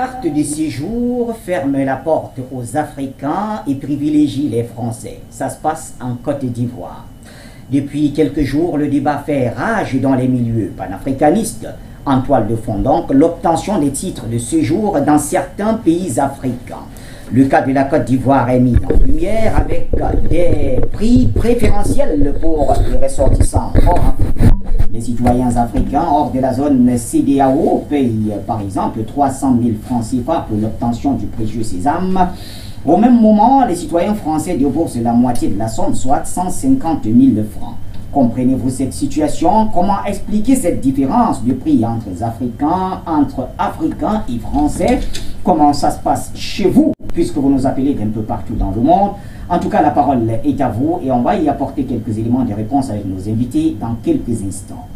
carte de séjour ferme la porte aux Africains et privilégie les Français. Ça se passe en Côte d'Ivoire. Depuis quelques jours, le débat fait rage dans les milieux panafricanistes. En toile de fond donc, l'obtention des titres de séjour dans certains pays africains. Le cas de la Côte d'Ivoire est mis en lumière avec des prix préférentiels pour les ressortissants hors africains. Les citoyens africains hors de la zone CEDEAO payent par exemple 300 000 francs CFA pour l'obtention du précieux sésame. Au même moment, les citoyens français déboursent la moitié de la somme, soit 150 000 francs. Comprenez-vous cette situation? Comment expliquer cette différence de prix entre Africains et Français? Comment ça se passe chez vous, puisque vous nous appelez d'un peu partout dans le monde? En tout cas, la parole est à vous et on va y apporter quelques éléments de réponse avec nos invités dans quelques instants.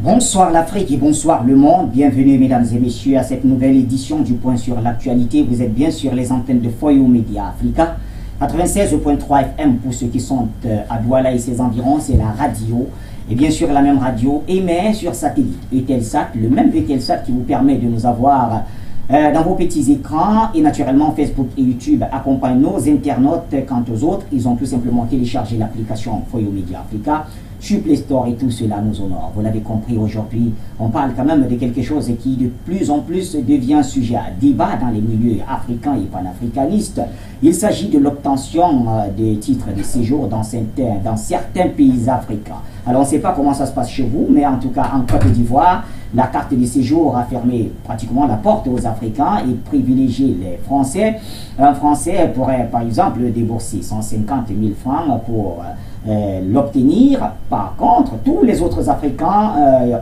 Bonsoir l'Afrique et bonsoir le monde. Bienvenue mesdames et messieurs à cette nouvelle édition du Point sur l'actualité. Vous êtes bien sur les antennes de For You Media Africa, 96.3 FM pour ceux qui sont à Douala et ses environs, c'est la radio. Et bien sûr la même radio émet sur satellite Eutelsat, le même Eutelsat qui vous permet de nous avoir dans vos petits écrans. Et naturellement Facebook et YouTube accompagnent nos internautes. Quant aux autres, ils ont tout simplement téléchargé l'application For You Media Africa sur Play Store et tout cela nous honore. Vous l'avez compris, aujourd'hui, on parle quand même de quelque chose qui de plus en plus devient sujet à débat dans les milieux africains et panafricanistes. Il s'agit de l'obtention des titres de séjour dans certains pays africains. Alors on ne sait pas comment ça se passe chez vous, mais en tout cas en Côte d'Ivoire, la carte de séjour a fermé pratiquement la porte aux Africains et privilégié les Français. Un Français pourrait par exemple débourser 150 000 francs pour l'obtenir. Par contre, tous les autres Africains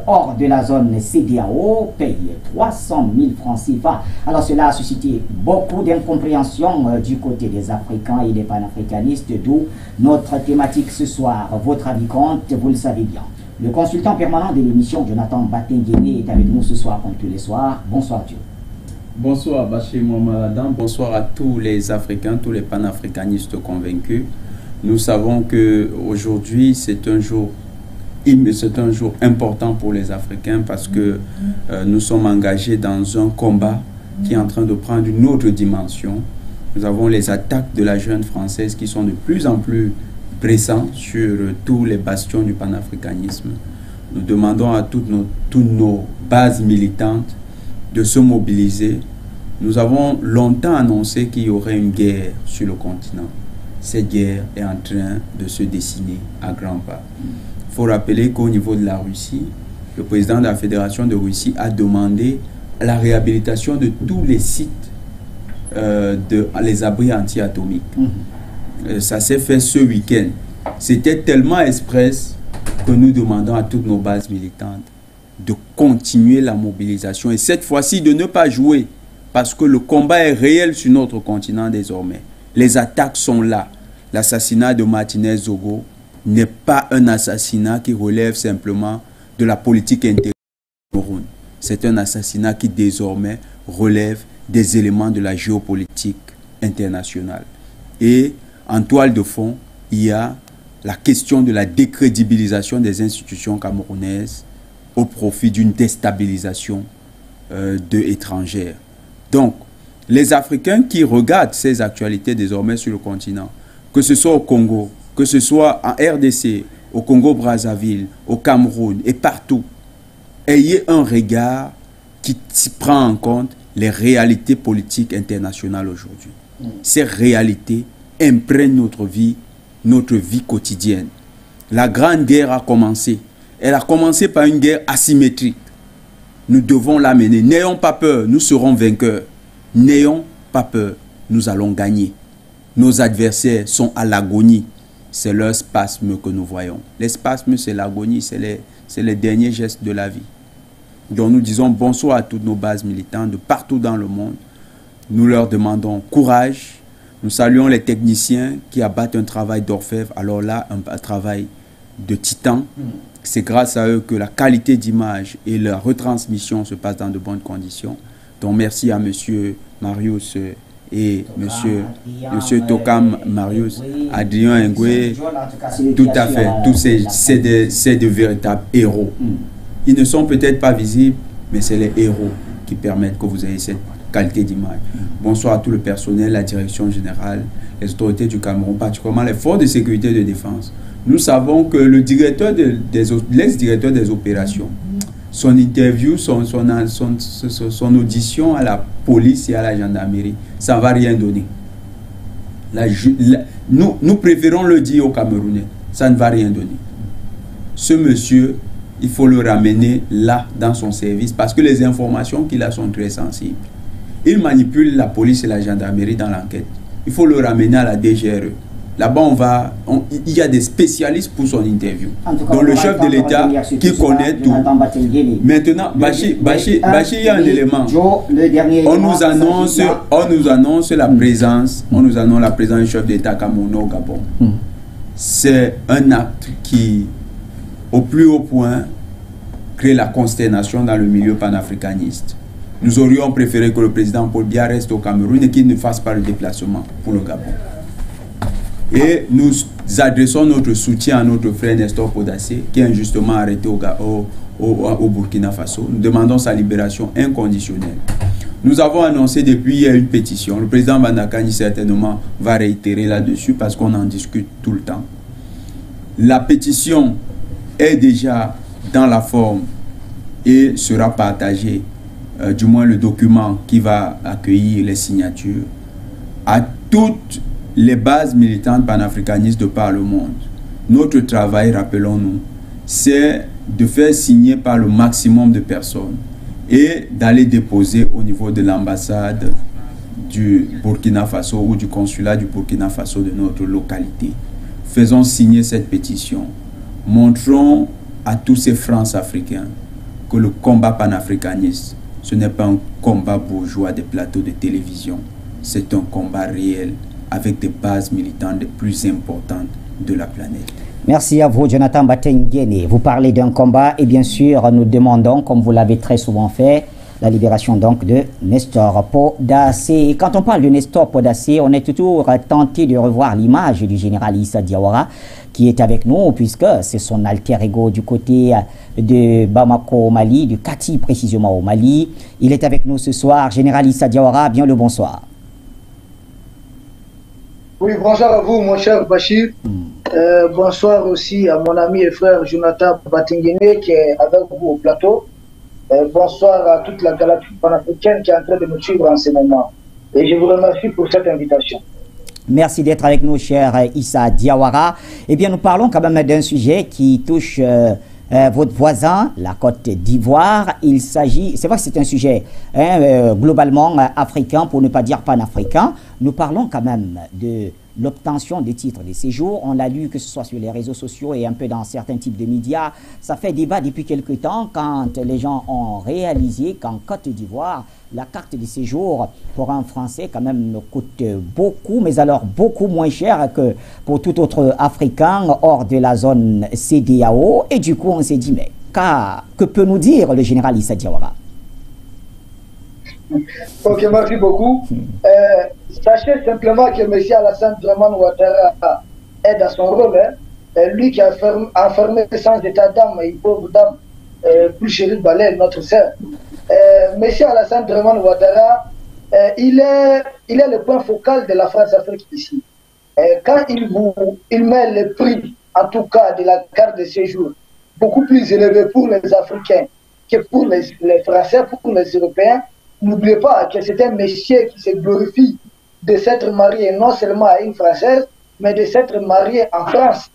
hors de la zone CEDEAO payent 300 000 francs CFA. Alors cela a suscité beaucoup d'incompréhension du côté des Africains et des panafricanistes, d'où notre thématique ce soir. Votre avis compte, vous le savez bien. Le consultant permanent de l'émission, Jonathan Batenguene, est avec nous ce soir comme tous les soirs. Bonsoir Dieu. Bonsoir Bachir Mohamed Adam, bonsoir à tous les Africains, tous les panafricanistes convaincus. Nous savons qu'aujourd'hui, c'est un jour important pour les Africains parce que nous sommes engagés dans un combat qui est en train de prendre une autre dimension. Nous avons les attaques de la jeune française qui sont de plus en plus pressantes sur tous les bastions du panafricanisme. Nous demandons à toutes nos bases militantes de se mobiliser. Nous avons longtemps annoncé qu'il y aurait une guerre sur le continent. Cette guerre est en train de se dessiner à grands pas. Il faut rappeler qu'au niveau de la Russie, le président de la Fédération de Russie a demandé la réhabilitation de tous les sites, les abris anti-atomiques. Ça s'est fait ce week-end. C'était tellement express que nous demandons à toutes nos bases militantes de continuer la mobilisation et cette fois-ci de ne pas jouer parce que le combat est réel sur notre continent désormais. Les attaques sont là. L'assassinat de Martinez Zogo n'est pas un assassinat qui relève simplement de la politique intérieure du Cameroun. C'est un assassinat qui désormais relève des éléments de la géopolitique internationale. Et en toile de fond, il y a la question de la décrédibilisation des institutions camerounaises au profit d'une déstabilisation étrangère. Donc, les Africains qui regardent ces actualités désormais sur le continent, que ce soit au Congo, que ce soit en RDC, au Congo-Brazzaville, au Cameroun et partout, ayez un regard qui prend en compte les réalités politiques internationales aujourd'hui. Ces réalités imprègnent notre vie quotidienne. La grande guerre a commencé. Elle a commencé par une guerre asymétrique. Nous devons la mener. N'ayons pas peur, nous serons vainqueurs. N'ayons pas peur, nous allons gagner. Nos adversaires sont à l'agonie. c'est leur spasme que nous voyons. Les spasmes, c'est l'agonie, c'est les derniers gestes de la vie. Donc nous disons bonsoir à toutes nos bases militantes de partout dans le monde. Nous leur demandons courage. Nous saluons les techniciens qui abattent un travail d'orfèvre, alors là, un travail de titan. C'est grâce à eux que la qualité d'image et la retransmission se passent dans de bonnes conditions. Donc merci à M. Marius et M. Tokam Marius, Adrien Ngwe, tout à fait, tous c'est de véritables héros. Ils ne sont peut-être pas visibles, mais c'est les héros qui permettent que vous ayez cette qualité d'image. Bonsoir à tout le personnel, la direction générale, les autorités du Cameroun, particulièrement les forces de sécurité et de défense. Nous savons que le directeur l'ex-directeur des opérations, son interview, son audition à la police et à la gendarmerie, ça ne va rien donner. Nous préférons le dire aux Camerounais, ça ne va rien donner. Ce monsieur, il faut le ramener là, dans son service, parce que les informations qu'il a sont très sensibles. Il manipule la police et la gendarmerie dans l'enquête. Il faut le ramener à la DGRE. Là-bas, il y a des spécialistes pour son interview. Donc le chef de l'État qui connaît tout. Maintenant, Bachi, il y a un élément. On nous annonce la présence du chef d'État camerounais au Gabon. C'est un acte qui, au plus haut point, crée la consternation dans le milieu panafricaniste. Nous aurions préféré que le président Paul Biya reste au Cameroun et qu'il ne fasse pas le déplacement pour le Gabon. Et nous adressons notre soutien à notre frère Nestor Podassé, qui est injustement arrêté au Burkina Faso. Nous demandons sa libération inconditionnelle. Nous avons annoncé depuis hier une pétition. Le président Bandakani certainement va réitérer là-dessus parce qu'on en discute tout le temps. La pétition est déjà dans la forme et sera partagée. Du moins le document qui va accueillir les signatures, à toutes les bases militantes panafricanistes de par le monde. Notre travail, rappelons-nous, c'est de faire signer par le maximum de personnes et d'aller déposer au niveau de l'ambassade du Burkina Faso ou du consulat du Burkina Faso de notre localité. Faisons signer cette pétition. Montrons à tous ces Francs africains que le combat panafricaniste, ce n'est pas un combat bourgeois des plateaux de télévision. C'est un combat réel avec des bases militantes les plus importantes de la planète. Merci à vous, Jonathan Batenguene. Vous parlez d'un combat et bien sûr, nous demandons, comme vous l'avez très souvent fait, la libération donc de Nestor Podassé. Quand on parle de Nestor Podassé, on est toujours tenté de revoir l'image du général Issa Diawara qui est avec nous, puisque c'est son alter ego du côté de Bamako au Mali, du Kati précisément au Mali. Il est avec nous ce soir. Général Issa Diawara, bien le bonsoir. Oui, bonsoir à vous, mon cher Bachir. Bonsoir aussi à mon ami et frère Jonathan Batenguene qui est avec vous au plateau. Bonsoir à toute la galaxie panafricaine qui est en train de nous suivre en ce moment. Et je vous remercie pour cette invitation. Merci d'être avec nous, cher Issa Diawara. Eh bien, nous parlons quand même d'un sujet qui touche votre voisin, la Côte d'Ivoire. Il s'agit, c'est vrai que c'est un sujet globalement africain, pour ne pas dire panafricain. Nous parlons quand même de l'obtention des titres de séjour. On l'a lu que ce soit sur les réseaux sociaux et un peu dans certains types de médias. Ça fait débat depuis quelque temps quand les gens ont réalisé qu'en Côte d'Ivoire, la carte de séjour pour un Français quand même coûte beaucoup, mais alors beaucoup moins cher que pour tout autre Africain hors de la zone CEDEAO. Et du coup, on s'est dit, mais que peut nous dire le général Issa Diawara? Ok, merci beaucoup. Sachez simplement que M. Alassane Dramane Ouattara est dans son rôle. Lui qui a enfermé sans état d'âme et une pauvre dame, plus chérie Balai, notre sœur. M. Alassane Dramane Ouattara, il est le point focal de la France-Afrique ici. Quand il met le prix, en tout cas de la carte de séjour, beaucoup plus élevé pour les Africains que pour les Français, pour les Européens, n'oubliez pas que c'est un monsieur qui se glorifie de s'être marié non seulement à une Française, mais de s'être marié en France.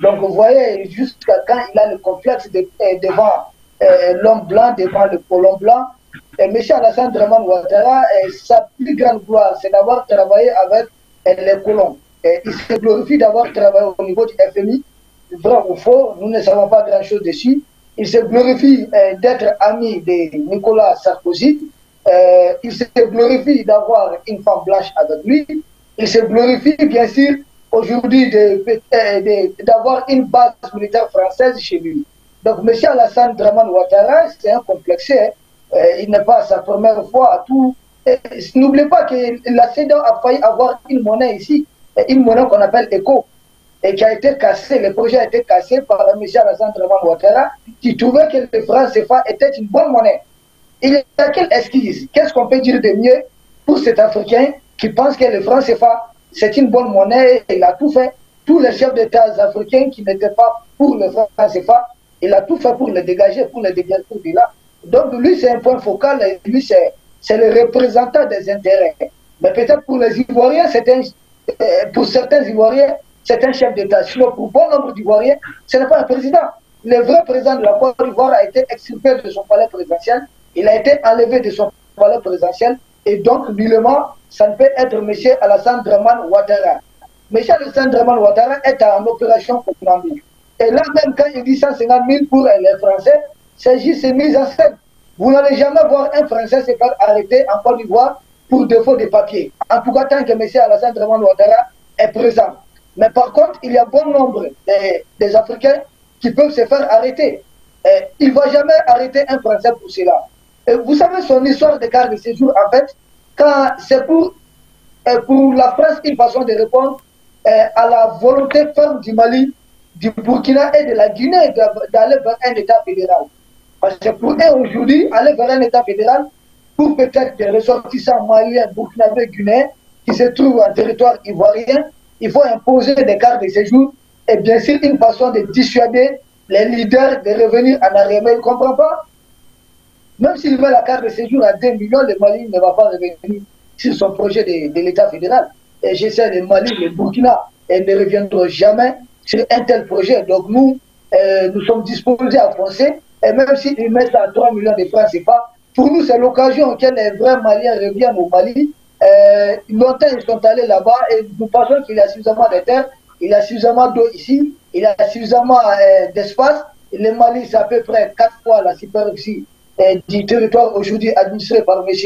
Donc vous voyez, jusqu'à quand il a le complexe devant l'homme blanc, devant le colon blanc, M. Alassane Dramane Ouattara, sa plus grande gloire, c'est d'avoir travaillé avec les colons. Il se glorifie d'avoir travaillé au niveau du FMI, vrai ou faux, nous ne savons pas grand-chose dessus. Il se glorifie d'être ami de Nicolas Sarkozy. Il se glorifie d'avoir une femme blanche avec lui. Il se glorifie, bien sûr, aujourd'hui d'avoir une base militaire française chez lui. Donc, M. Alassane Dramane Ouattara, c'est un complexé. Il n'est pas sa première fois à tout. N'oubliez pas que la CEDEAO a failli avoir une monnaie ici, une monnaie qu'on appelle ECO, et qui a été cassée, le projet a été cassé par M. Alassane Dramane Ouattara, qui trouvait que le franc CFA était une bonne monnaie. Il y a quelle excuse? Qu'est-ce qu'on peut dire de mieux pour cet Africain qui pense que le franc CFA, c'est une bonne monnaie, il a tout fait. Tous les chefs d'État africains qui n'étaient pas pour le franc CFA, il a tout fait pour le dégager, pour le dégager de là. Donc lui, c'est un point focal, et lui, c'est le représentant des intérêts. Mais peut-être pour les Ivoiriens, pour certains Ivoiriens, c'est un chef d'État. Sinon, pour bon nombre d'Ivoiriens, ce n'est pas un président. Le vrai président de la Côte d'Ivoire a été extirpé de son palais présidentiel. Il a été enlevé de son palais présidentiel. Et donc, nullement, ça ne peut être M. Alassane Dramane Ouattara. M. Alassane Dramane Ouattara est en opération contre l'Amérique. Et là, même quand il dit 150 000 pour les Français, c'est juste une mise en scène. Vous n'allez jamais voir un Français se faire arrêter en Côte d'Ivoire pour défaut de papier. En tout cas, tant que M. Alassane Dramane Ouattara est présent. Mais par contre, il y a bon nombre des Africains qui peuvent se faire arrêter. Et il ne va jamais arrêter un Français pour cela. Et vous savez, son histoire de carte de séjour, en fait, c'est pour la France une façon de répondre à la volonté ferme du Mali, du Burkina et de la Guinée d'aller vers un État fédéral. Parce que pour eux, aujourd'hui, aller vers un État fédéral, pour peut-être des ressortissants maliens, burkinabés, guinéens, qui se trouvent en territoire ivoirien, il faut imposer des cartes de séjour et bien sûr une façon de dissuader les leaders de revenir en arrière. Mais ils ne comprennent pas. Même s'il veut la carte de séjour à 2 millions, le Mali ne va pas revenir sur son projet de l'État fédéral. Et je sais, le Mali, le Burkina, ils ne reviendront jamais sur un tel projet. Donc nous, nous sommes disposés à foncer. Et même s'ils mettent à 3 millions de francs, c'est pas. Pour nous, c'est l'occasion auquel les vrais Maliens reviennent au Mali. Longtemps, ils sont allés là-bas et nous pensons qu'il y a suffisamment de terre, il y a suffisamment d'eau ici, il y a suffisamment d'espace. Le Mali, c'est à peu près 4 fois la superficie du territoire aujourd'hui administré par M.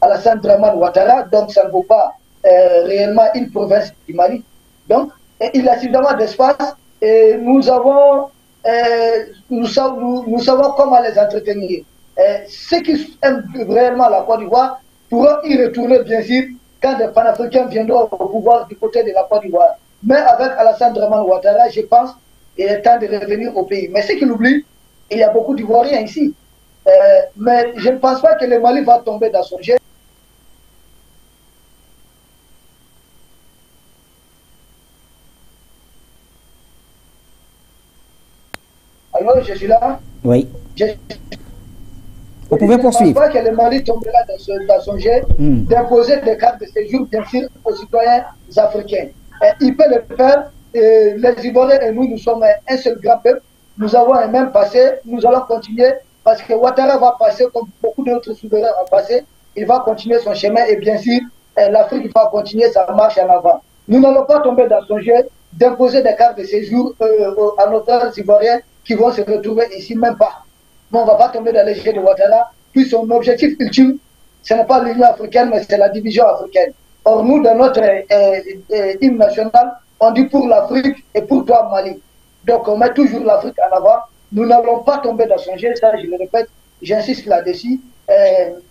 Alassane Dramane Ouattara, donc ça ne vaut pas réellement une province du Mali. Donc, il y a suffisamment d'espace et nous savons comment les entretenir. Ceux qui aiment réellement la Côte d'Ivoire pourront y retourner, bien sûr, quand les panafricains viendront au pouvoir du côté de la Côte d'Ivoire. Mais avec Alassane Dramane Ouattara, je pense qu'il est temps de revenir au pays. Mais ce qu'il oublie, il y a beaucoup d'Ivoiriens ici. Mais je ne pense pas que le Mali va tomber dans son jet. Alors, je suis là. Oui. Vous pouvez poursuivre. Je ne pense pas que le Mali tombe là dans son jet d'imposer des cartes de séjour, bien sûr, aux citoyens africains. Et il peut le faire. Les Ivoiriens et nous, nous sommes un seul grand peuple. Nous avons un même passé. Nous allons continuer. Parce que Ouattara va passer, comme beaucoup d'autres souverains ont passé, il va continuer son chemin et bien sûr, l'Afrique va continuer sa marche en avant. Nous n'allons pas tomber dans son jeu d'imposer des cartes de séjour à nos frères Ivoiriens qui vont se retrouver ici, même pas. Mais on ne va pas tomber dans les jeux de Ouattara, puis son objectif ultime, ce n'est pas l'Union africaine, mais c'est la division africaine. Or, nous, dans notre hymne national, on dit pour l'Afrique et pour toi, Mali. Donc, on met toujours l'Afrique en avant. Nous n'allons pas tomber dans son jeu, ça je le répète, j'insiste là-dessus.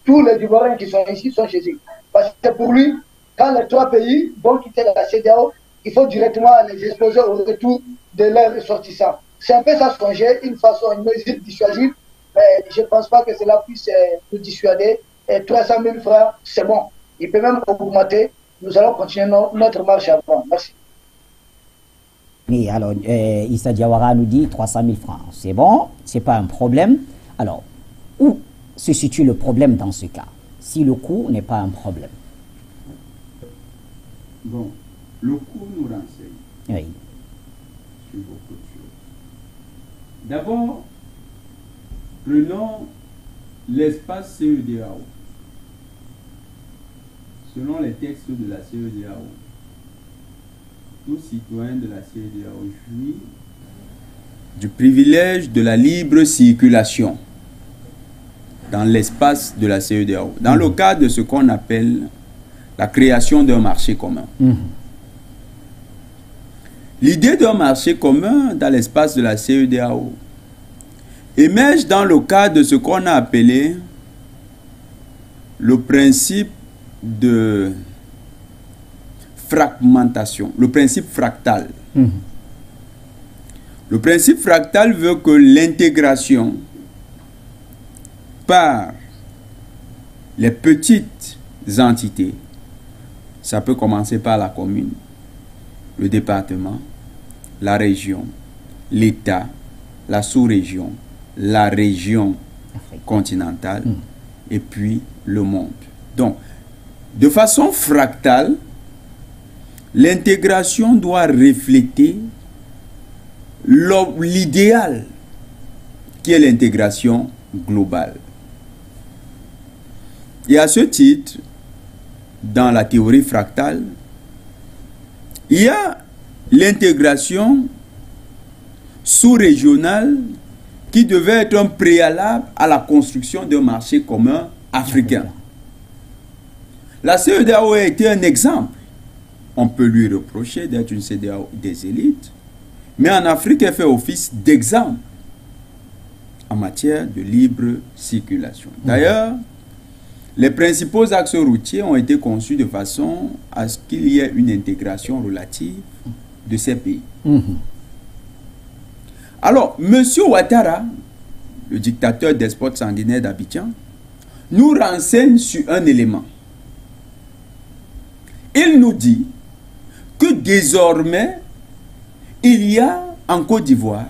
Tous les Ivoiriens qui sont ici sont chez eux. Parce que pour lui, quand les 3 pays vont quitter la CEDEAO, il faut directement les exposer au retour de leurs ressortissants. C'est un peu ça son jeu, une mesure dissuasive, mais je ne pense pas que cela puisse nous dissuader. Et 300 000 francs, c'est bon. Il peut même augmenter. Nous allons continuer notre marche avant. Merci. Oui, alors Issa Diawara nous dit 300 000 francs, c'est bon, c'est pas un problème. Alors, où se situe le problème dans ce cas, si le coût n'est pas un problème? Bon, le coût nous renseigne sur beaucoup de choses. D'abord, prenons l'espace CEDEAO. Selon les textes de la CEDEAO, tout citoyen de la CEDEAO jouit du privilège de la libre circulation dans l'espace de la CEDEAO, dans le cadre de ce qu'on appelle la création d'un marché commun. L'idée d'un marché commun dans l'espace de la CEDEAO émerge dans le cadre de ce qu'on a appelé le principe de fragmentation, le principe fractal. Le principe fractal veut que l'intégration par les petites entités, ça peut commencer par la commune, le département, la région, l'État, la sous-région, la région continentale et puis le monde. Donc, de façon fractale, l'intégration doit refléter l'idéal qui est l'intégration globale. Et à ce titre, dans la théorie fractale, il y a l'intégration sous-régionale qui devait être un préalable à la construction d'un marché commun africain. La CEDEAO a été un exemple. On peut lui reprocher d'être une CEDEAO des élites, mais en Afrique, elle fait office d'exemple en matière de libre circulation. D'ailleurs, les principaux axes routiers ont été conçus de façon à ce qu'il y ait une intégration relative de ces pays. Alors, M. Ouattara, le dictateur despote sanguinaire d'Abidjan, nous renseigne sur un élément. Il nous dit que désormais, il y a en Côte d'Ivoire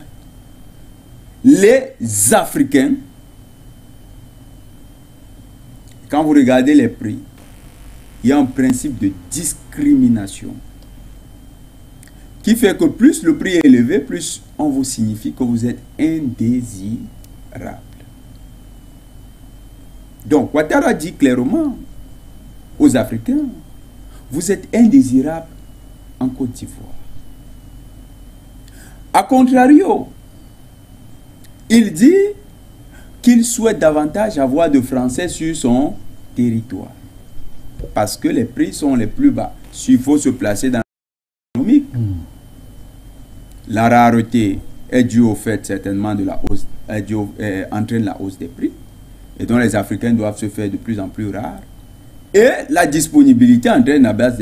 les Africains. Quand vous regardez les prix, il y a un principe de discrimination qui fait que plus le prix est élevé, plus on vous signifie que vous êtes indésirable. Donc, Ouattara dit clairement aux Africains, vous êtes indésirable en Côte d'Ivoire. A contrario, il dit qu'il souhaite davantage avoir de Français sur son territoire parce que les prix sont les plus bas. S'il faut se placer dans l'économie, la rareté est due au fait certainement de la hausse, entraîne la hausse des prix et dont les Africains doivent se faire de plus en plus rares. Et la disponibilité entraîne la baisse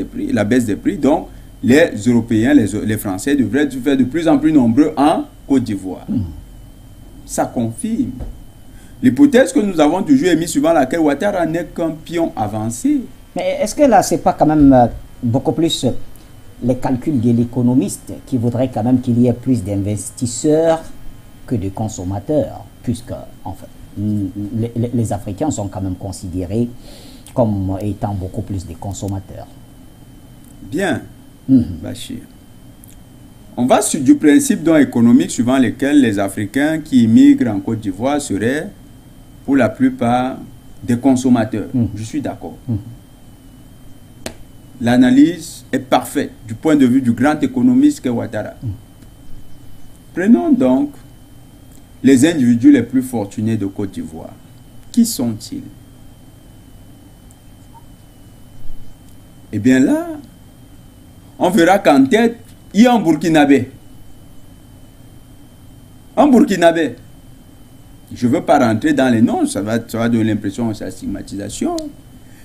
des prix. Donc, les Européens, les Français devraient se faire de plus en plus nombreux en Côte d'Ivoire. Ça confirme l'hypothèse que nous avons toujours émise suivant laquelle Ouattara n'est qu'un pion avancé. Mais est-ce que là, ce n'est pas quand même beaucoup plus les calculs de l'économiste qui voudrait quand même qu'il y ait plus d'investisseurs que de consommateurs, puisque en fait, les Africains sont quand même considérés comme étant beaucoup plus des consommateurs. Bien, Bachir. On va sur du principe d'un économique suivant lequel les Africains qui immigrent en Côte d'Ivoire seraient pour la plupart des consommateurs. Je suis d'accord. L'analyse est parfaite du point de vue du grand économiste qu'est Ouattara. Prenons donc les individus les plus fortunés de Côte d'Ivoire. Qui sont-ils? Eh bien là, on verra qu'en tête, il y a un Burkinabé. Je ne veux pas rentrer dans les noms, ça va donner l'impression de sa stigmatisation.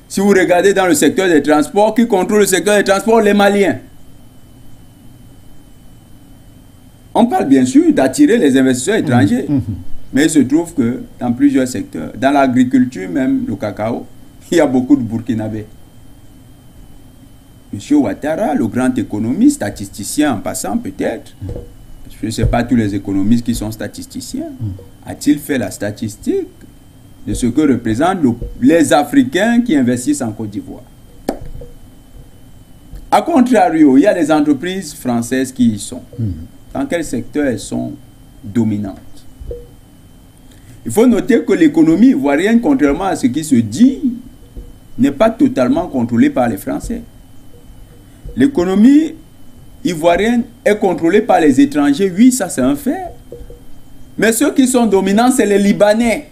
Si vous regardez dans le secteur des transports, qui contrôle le secteur des transports? Les Maliens. On parle bien sûr d'attirer les investisseurs étrangers. Mais il se trouve que dans plusieurs secteurs, dans l'agriculture même, le cacao, il y a beaucoup de Burkinabés. M. Ouattara, le grand économiste, statisticien en passant peut-être, parce que ce n'est pas tous les économistes qui sont statisticiens, a-t-il fait la statistique de ce que représentent les Africains qui investissent en Côte d'Ivoire? A contrario, il y a des entreprises françaises qui y sont. Dans quel secteur elles sont dominantes? Il faut noter que l'économie ivoirienne, contrairement à ce qui se dit, n'est pas totalement contrôlée par les Français. L'économie ivoirienne est contrôlée par les étrangers. Oui, ça c'est un fait. Mais ceux qui sont dominants, c'est les Libanais.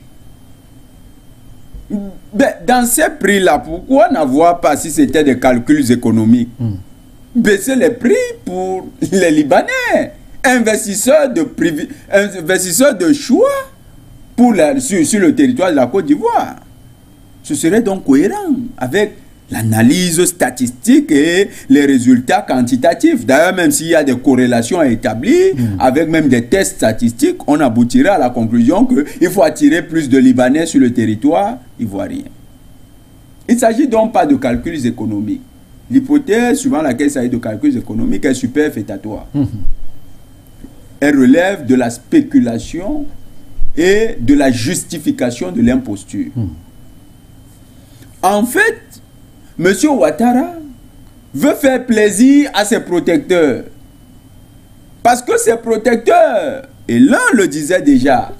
Dans ces prix-là, pourquoi n'avoir pas, si c'était des calculs économiques, baisser les prix pour les Libanais, investisseurs de choix pour sur le territoire de la Côte d'Ivoire? Ce serait donc cohérent avec l'analyse statistique et les résultats quantitatifs. D'ailleurs, même s'il y a des corrélations à établir, avec même des tests statistiques, on aboutira à la conclusion qu'il faut attirer plus de Libanais sur le territoire ivoirien. Il ne s'agit donc pas de calculs économiques. L'hypothèse suivant laquelle il s'agit de calculs économiques est superfétatoire. Elle relève de la spéculation et de la justification de l'imposture. En fait, M. Ouattara veut faire plaisir à ses protecteurs. Parce que ses protecteurs, et l'un le disait déjà,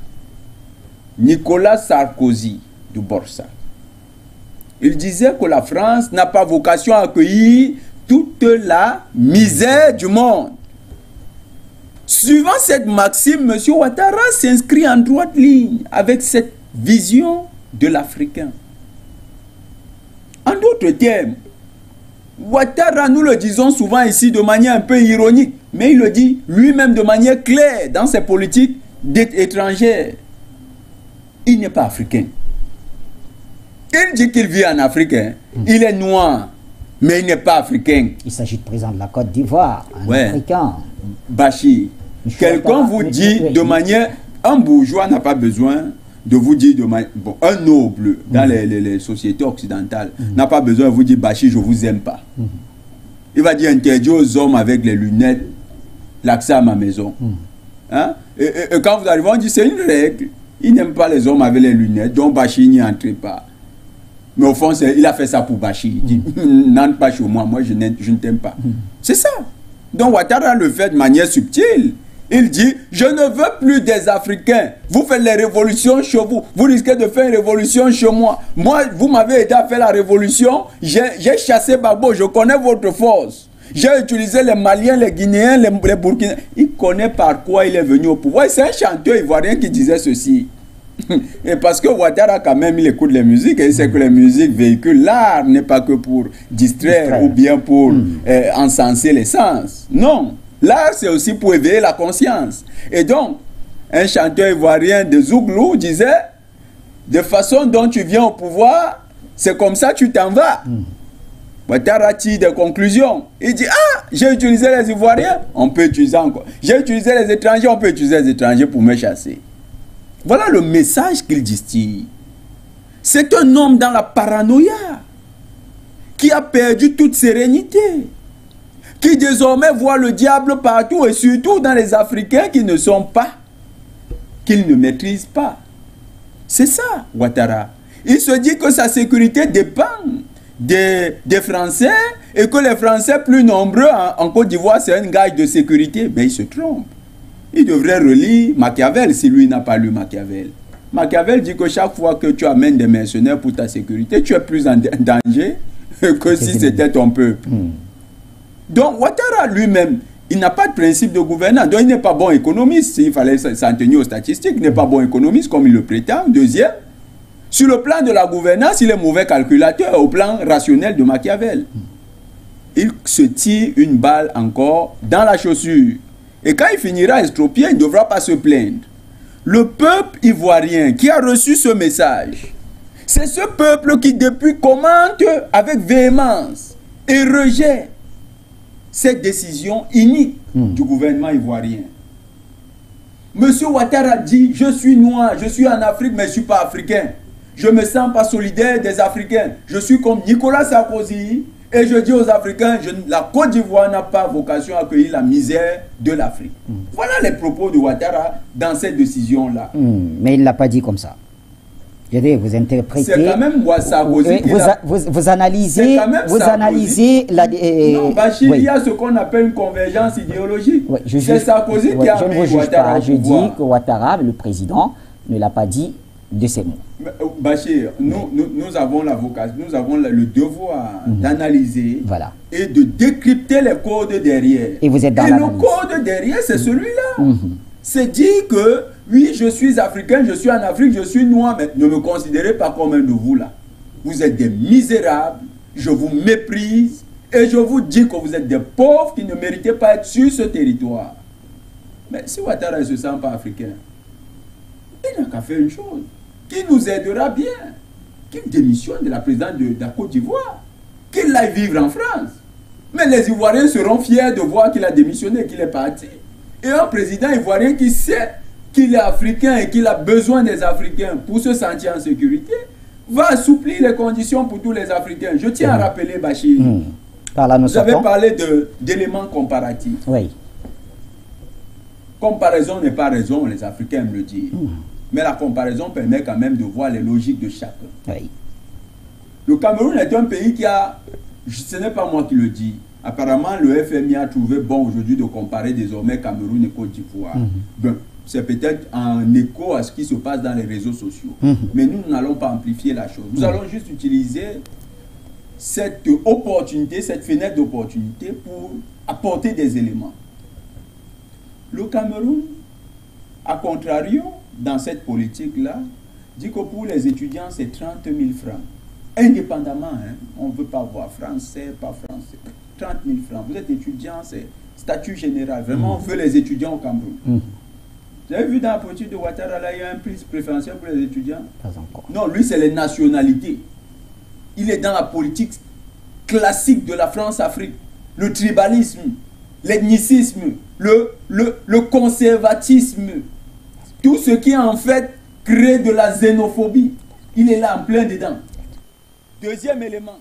Nicolas Sarkozy du Borsa, il disait que la France n'a pas vocation à accueillir toute la misère du monde. Suivant cette maxime, M. Ouattara s'inscrit en droite ligne avec cette vision de l'Africain. En d'autres termes, Ouattara, nous le disons souvent ici de manière un peu ironique, mais il le dit lui-même de manière claire dans ses politiques étrangères. Il n'est pas africain. Il dit qu'il vit en Afrique. Il est noir, mais il n'est pas africain. Il s'agit de président de la Côte d'Ivoire, un africain. Bachir, quelqu'un vous dit de manière... Un bourgeois n'a pas besoin de vous dire de manière... Bon, un noble dans les sociétés occidentales n'a pas besoin de vous dire « Bachir, je ne vous aime pas ». Il va dire « Interdit aux hommes avec les lunettes, l'accès à ma maison ». Hein? Et quand vous arrivez, on dit « C'est une règle. Il n'aime pas les hommes avec les lunettes, donc Bachir n'y entre pas ». Mais au fond, il a fait ça pour Bachir. Il dit « N'entre pas chez moi, moi je ne t'aime pas ». C'est ça. Donc Ouattara le fait de manière subtile. Il dit, je ne veux plus des Africains. Vous faites les révolutions chez vous. Vous risquez de faire une révolution chez moi. Moi, vous m'avez aidé à faire la révolution. J'ai chassé Gbagbo. Je connais votre force. J'ai utilisé les Maliens, les Guinéens, les Burkinais. Il connaît par quoi il est venu au pouvoir. C'est un chanteur ivoirien qui disait ceci. Et parce que Ouattara, quand même, il écoute les musiques et il sait que les musiques véhiculent l'art, n'est pas que pour distraire ou bien pour encenser les sens. Non, l'art c'est aussi pour éveiller la conscience. Et donc, un chanteur ivoirien de Zouglou disait, de façon dont tu viens au pouvoir, c'est comme ça tu t'en vas. Ouattara tire des conclusions. Il dit, ah, j'ai utilisé les Ivoiriens, on peut utiliser encore. J'ai utilisé les étrangers, on peut utiliser les étrangers pour me chasser. Voilà le message qu'il distille. C'est un homme dans la paranoïa qui a perdu toute sérénité, qui désormais voit le diable partout et surtout dans les Africains qui ne sont pas, qu'ils ne maîtrisent pas. C'est ça, Ouattara. Il se dit que sa sécurité dépend des Français et que les Français plus nombreux en Côte d'Ivoire, c'est un gage de sécurité. Mais il se trompe. Il devrait relire Machiavel si lui n'a pas lu Machiavel. Machiavel dit que chaque fois que tu amènes des mercenaires pour ta sécurité, tu es plus en danger que si c'était ton peuple. Donc Ouattara lui-même, il n'a pas de principe de gouvernance. Donc il n'est pas bon économiste. S'il fallait s'en tenir aux statistiques, il n'est pas bon économiste comme il le prétend. Deuxième, sur le plan de la gouvernance, il est mauvais calculateur au plan rationnel de Machiavel. Il se tire une balle encore dans la chaussure. Et quand il finira estropié, il ne devra pas se plaindre. Le peuple ivoirien qui a reçu ce message, c'est ce peuple qui depuis commente avec véhémence et rejette cette décision inique du gouvernement ivoirien. Monsieur Ouattara dit, je suis noir, je suis en Afrique, mais je ne suis pas africain. Je ne me sens pas solidaire des Africains. Je suis comme Nicolas Sarkozy. Et je dis aux Africains, la Côte d'Ivoire n'a pas vocation à accueillir la misère de l'Afrique. Voilà les propos de Ouattara dans cette décision-là. Mais il ne l'a pas dit comme ça. Je veux dire, vous interprétez... C'est quand même Sarkozy qui l'a... Vous analysez... Vous analysez la... Non, Bachir, il y a ce qu'on appelle une convergence idéologique. Oui, c'est Sarkozy qui a amené Ouattara. Je dis que Ouattara, le président, ne l'a pas dit de ces mots. Bachir, nous avons la vocation, nous avons le devoir d'analyser et de décrypter les codes derrière. Et vous êtes dans le code derrière, c'est celui-là. C'est dire que, oui, je suis africain, je suis en Afrique, je suis noir, mais ne me considérez pas comme un de vous là. Vous êtes des misérables, je vous méprise et je vous dis que vous êtes des pauvres qui ne méritaient pas être sur ce territoire. Mais si Ouattara ne se sent pas africain, il n'a qu'à faire une chose qui nous aidera bien, qu'il démissionne de la présidence de la Côte d'Ivoire, qu'il aille vivre en France. Mais les Ivoiriens seront fiers de voir qu'il a démissionné, qu'il est parti. Et un président ivoirien qui sait qu'il est africain et qu'il a besoin des Africains pour se sentir en sécurité, va assouplir les conditions pour tous les Africains. Je tiens à rappeler, Bachir, vous avez parlé d'éléments comparatifs. Oui. Comparaison n'est pas raison, les Africains aiment le dire. Mais la comparaison permet quand même de voir les logiques de chacun. Oui. Le Cameroun est un pays qui a... Ce n'est pas moi qui le dis. Apparemment, le FMI a trouvé bon aujourd'hui de comparer désormais Cameroun et Côte d'Ivoire. Ben, c'est peut-être en écho à ce qui se passe dans les réseaux sociaux. Mais nous n'allons pas amplifier la chose. Nous allons juste utiliser cette opportunité, cette fenêtre d'opportunité pour apporter des éléments. Le Cameroun, à contrario, dans cette politique-là, dit que pour les étudiants, c'est 30 000 francs. Indépendamment, hein, on ne veut pas voir français, pas français. 30 000 francs. Vous êtes étudiant, c'est statut général. Vraiment, on veut les étudiants au Cameroun. Vous avez vu dans la politique de Ouattara, là, il y a un prix préférentiel pour les étudiants? Pas encore. Non, lui, c'est les nationalités. Il est dans la politique classique de la France-Afrique. Le tribalisme, l'ethnicisme, le conservatisme, tout ce qui en fait crée de la xénophobie, il est là en plein dedans. Deuxième élément,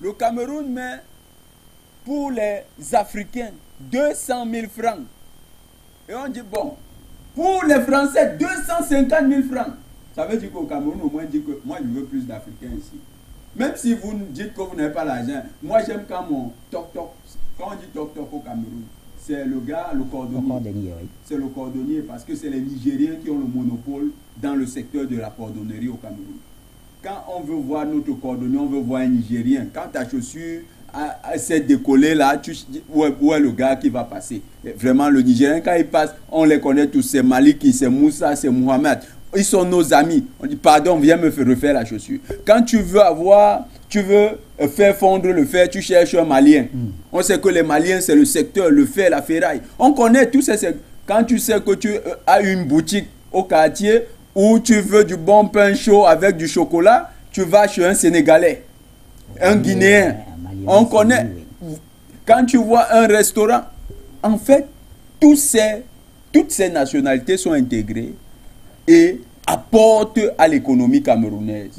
le Cameroun met pour les Africains 200 000 francs. Et on dit bon, pour les Français 250 000 francs. Ça veut dire qu'au Cameroun au moins dit que moi je veux plus d'Africains ici. Même si vous dites que vous n'avez pas l'argent, moi j'aime quand mon toc-toc, quand on dit toc-toc au Cameroun, c'est le gars, le cordonnier. Oui. C'est le cordonnier parce que c'est les Nigériens qui ont le monopole dans le secteur de la cordonnerie au Cameroun. Quand on veut voir notre cordonnier, on veut voir un Nigérien. Quand ta chaussure s'est décollée là, où est le gars qui va passer? Et vraiment, le Nigérien, quand il passe, on les connaît tous. C'est Maliki, c'est Moussa, c'est Mohamed. Ils sont nos amis. On dit, pardon, viens me refaire la chaussure. Quand tu veux avoir... Tu veux faire fondre le fer, tu cherches un Malien. On sait que les Maliens, c'est le secteur, le fer, la ferraille. On connaît tous ces secteurs. Quand tu sais que tu as une boutique au quartier où tu veux du bon pain chaud avec du chocolat, tu vas chez un Sénégalais, un Guinéen. On connaît. Quand tu vois un restaurant, en fait, toutes ces nationalités sont intégrées et apportent à l'économie camerounaise.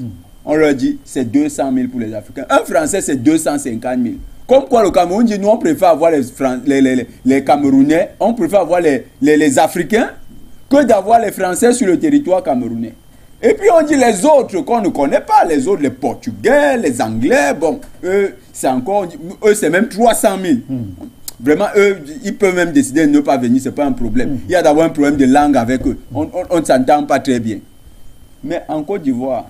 On leur dit, c'est 200 000 pour les Africains. Un Français, c'est 250 000. Comme quoi, le Cameroun dit, nous, on préfère avoir les Camerounais, on préfère avoir les Africains que d'avoir les Français sur le territoire camerounais. Et puis, on dit les autres qu'on ne connaît pas, les autres, les Portugais, les Anglais, bon, eux, c'est encore, eux, c'est même 300 000. Vraiment, eux, ils peuvent même décider de ne pas venir, ce n'est pas un problème. Il y a d'avoir un problème de langue avec eux. On ne s'entend pas très bien. Mais en Côte d'Ivoire,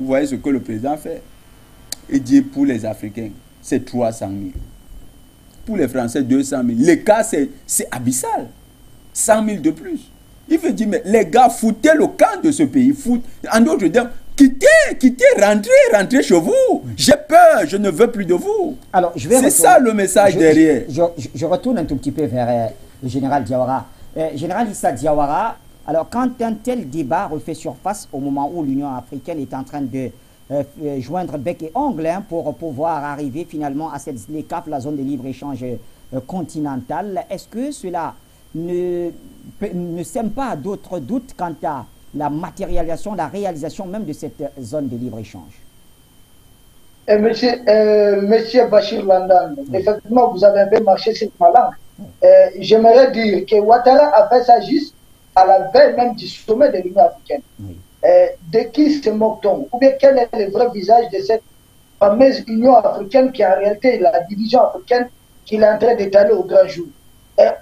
vous voyez ce que le président fait. Il dit pour les Africains, c'est 300 000. Pour les Français, 200 000. L'écart, c'est abyssal. 100 000 de plus. Il veut dire, mais les gars, foutez le camp de ce pays. En d'autres termes, quittez, rentrez chez vous. J'ai peur, je ne veux plus de vous. C'est ça le message derrière. Je retourne un tout petit peu vers le général Diawara. Général Issa Diawara, alors, quand un tel débat refait surface au moment où l'Union africaine est en train de joindre bec et ongle hein, pour pouvoir arriver finalement à cette ZLECAf, la zone de libre-échange continentale, est-ce que cela ne sème pas d'autres doutes quant à la matérialisation, la réalisation même de cette zone de libre-échange? Monsieur Bachir Landan, effectivement, vous avez un peu marché sur ma langue. J'aimerais dire que Ouattara a fait sa juste à la veille même du sommet de l'Union africaine. De qui se moque-t-on? Ou bien quel est le vrai visage de cette fameuse Union africaine qui est en réalité la division africaine qu'il est en train d'étaler au grand jour?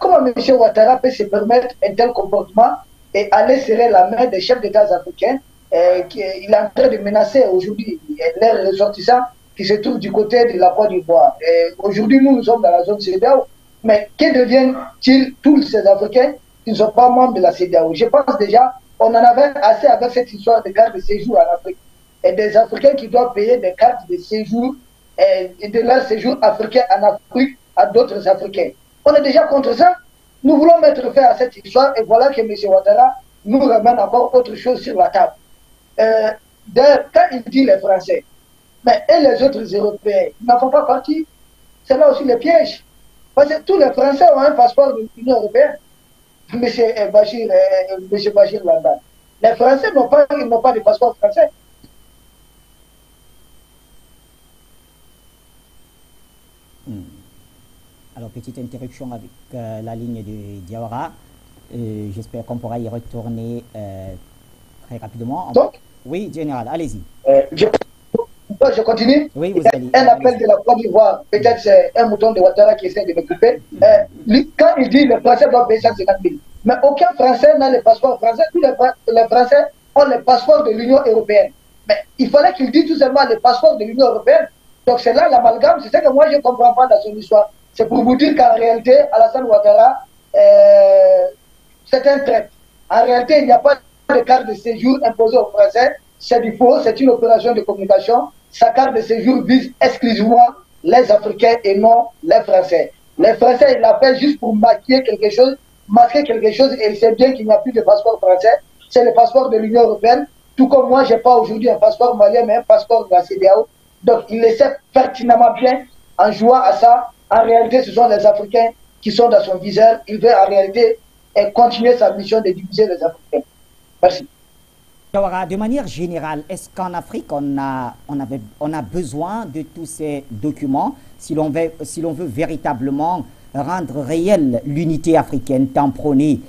Comment M. Ouattara peut se permettre un tel comportement et aller serrer la main des chefs d'État africains il est en train de menacer aujourd'hui les ressortissants qui se trouvent du côté de la Côte d'Ivoire. Aujourd'hui, nous sommes dans la zone CEDEAO, mais que deviennent-ils tous ces Africains qui ne sont pas membres de la CEDEAO? Je pense déjà on en avait assez avec cette histoire de carte de séjour en Afrique. Et des Africains qui doivent payer des cartes de séjour et de leur séjour africain en Afrique à d'autres Africains. On est déjà contre ça. Nous voulons mettre fin à cette histoire et voilà que M. Ouattara nous ramène encore autre chose sur la table. Quand il dit les Français, mais et les autres Européens, ils n'en font pas partie. C'est là aussi le piège. Parce que tous les Français ont un passeport de l'Union Européenne. M. Bachir Landa. Les Français n'ont pas de passeport français. Alors, petite interruption avec la ligne de Diawara. J'espère qu'on pourra y retourner très rapidement. Donc, oui, général, allez-y. Je continue. Oui, vous allez. Un appel de la Côte d'Ivoire, peut-être c'est un mouton de Ouattara qui essaie de m'occuper. Quand il dit que les Français doivent payer 150 000, mais aucun Français n'a le passeport français. Tous les Français ont le passeport de l'Union Européenne. Mais il fallait qu'il dise tout simplement le passeport de l'Union Européenne. Donc, c'est là l'amalgame. C'est ça que moi, je ne comprends pas dans son histoire. C'est pour vous dire qu'en réalité, Alassane Ouattara, c'est un traître. En réalité, il n'y a pas de carte de séjour imposée aux Français. C'est du faux, c'est une opération de communication. Sa carte de séjour vise exclusivement les Africains et non les Français. Les Français, ils la font juste pour masquer quelque chose, et il sait bien qu'il n'y a plus de passeport français. C'est le passeport de l'Union Européenne. Tout comme moi, je n'ai pas aujourd'hui un passeport malien, mais un passeport de la CEDEAO. Donc, il le sait pertinemment bien en jouant à ça. En réalité, ce sont les Africains qui sont dans son viseur. Il veut en réalité continuer sa mission de diviser les Africains. Merci. Alors, de manière générale, est-ce qu'en Afrique, on a besoin de tous ces documents si l'on veut véritablement rendre réelle l'unité africaine tant prônée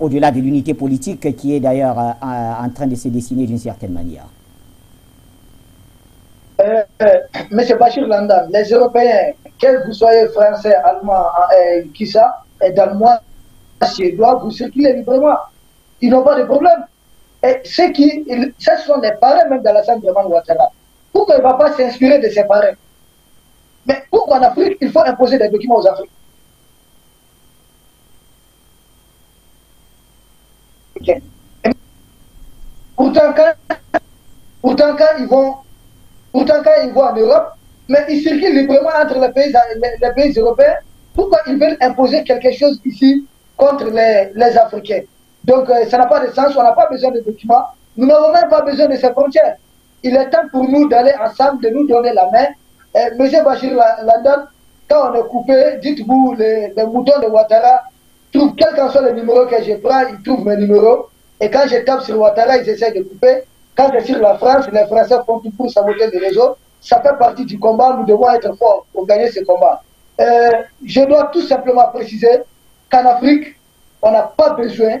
au-delà de l'unité politique qui est d'ailleurs en train de se dessiner d'une certaine manière? Monsieur Bachir Landan, les Européens, quels que vous soyez français, allemand, qui ça, et danois, suédois, vous circulez librement. Ils n'ont pas de problème. Et ce sont les parrains même d'Alassane Dramane Ouattara. Pourquoi il ne va pas s'inspirer de ses parrains? Mais pourquoi en Afrique, il faut imposer des documents aux Africains? Okay. Pourtant, quand ils vont en Europe, mais ils circulent librement entre les pays européens. Pourquoi ils veulent imposer quelque chose ici contre les Africains? Donc ça n'a pas de sens, on n'a pas besoin de documents, nous n'avons même pas besoin de ces frontières. Il est temps pour nous d'aller ensemble, de nous donner la main. Monsieur Bachir Landan, quand on est coupé, dites-vous, les moutons de Ouattara trouvent, quel qu'en soit le numéro que je prends, ils trouvent mes numéros. Et quand je tape sur Ouattara, ils essaient de couper. Quand c'est sur la France, les Français font tout pour saboter les réseaux. Ça fait partie du combat, nous devons être forts pour gagner ce combat. Je dois tout simplement préciser qu'en Afrique, on n'a pas besoin,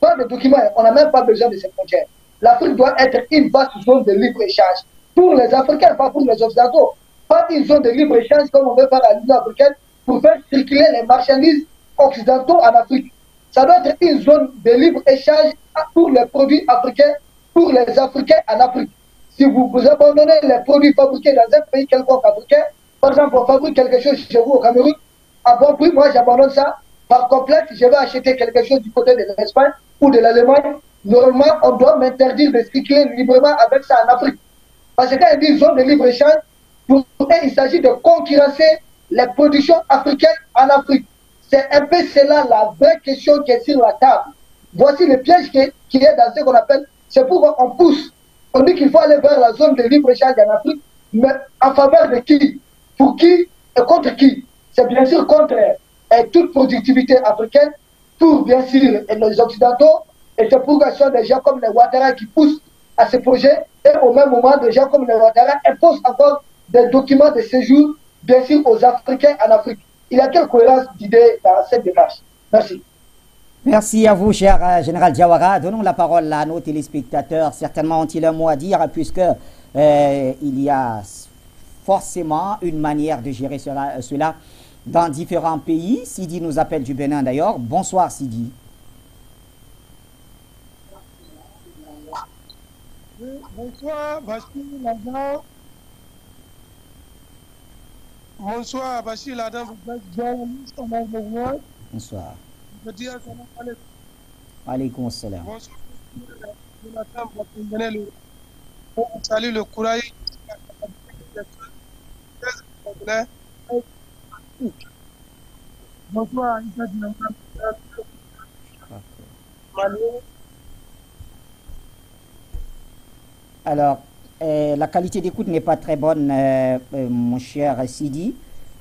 pas de documents, on n'a même pas besoin de ces frontières. L'Afrique doit être une vaste zone de libre-échange pour les Africains, pas pour les Occidentaux. Pas une zone de libre-échange comme on veut faire à l'Union africaine pour faire circuler les marchandises occidentaux en Afrique. Ça doit être une zone de libre-échange pour les produits africains, pour les Africains en Afrique. Si vous abandonnez les produits fabriqués dans un pays quelconque africain, par exemple, on fabrique quelque chose chez vous au Cameroun, à bon prix, moi j'abandonne ça. Par complexe, je vais acheter quelque chose du côté de l'Espagne ou de l'Allemagne. Normalement, on doit m'interdire de circuler librement avec ça en Afrique. Parce que quand il dit zone de libre-échange, il s'agit de concurrencer les productions africaines en Afrique. C'est un peu cela la vraie question qui est sur la table. Voici le piège qui est dans ce qu'on appelle, c'est pourquoi on pousse. On dit qu'il faut aller vers la zone de libre-échange en Afrique, mais en faveur de qui? Pour qui et contre qui? C'est bien sûr contre toute productivité africaine, pour bien sûr les Occidentaux, et c'est pour que ce soit des gens comme les Ouattara qui poussent à ce projet, et au même moment, des gens comme les Ouattara imposent encore des documents de séjour, bien sûr, aux Africains en Afrique. Il y a quelle cohérence d'idées dans cette démarche? Merci. Merci à vous, cher général Diawara. Donnons la parole à nos téléspectateurs. Certainement ont-ils un mot à dire, puisque il y a forcément une manière de gérer cela dans différents pays. Sidi nous appelle du Bénin d'ailleurs. Bonsoir Sidi. Bonsoir, Bachir Ladan, vous êtes journaliste en Angleterre. Bonsoir. Je dis assalamu alaikum. Alaikum assalam. Bonsoir, Jonathan Batenguene. On salue le courage de la capacité de Bonsoir, Issa Diawara. Alors, la qualité d'écoute n'est pas très bonne, mon cher Sidi.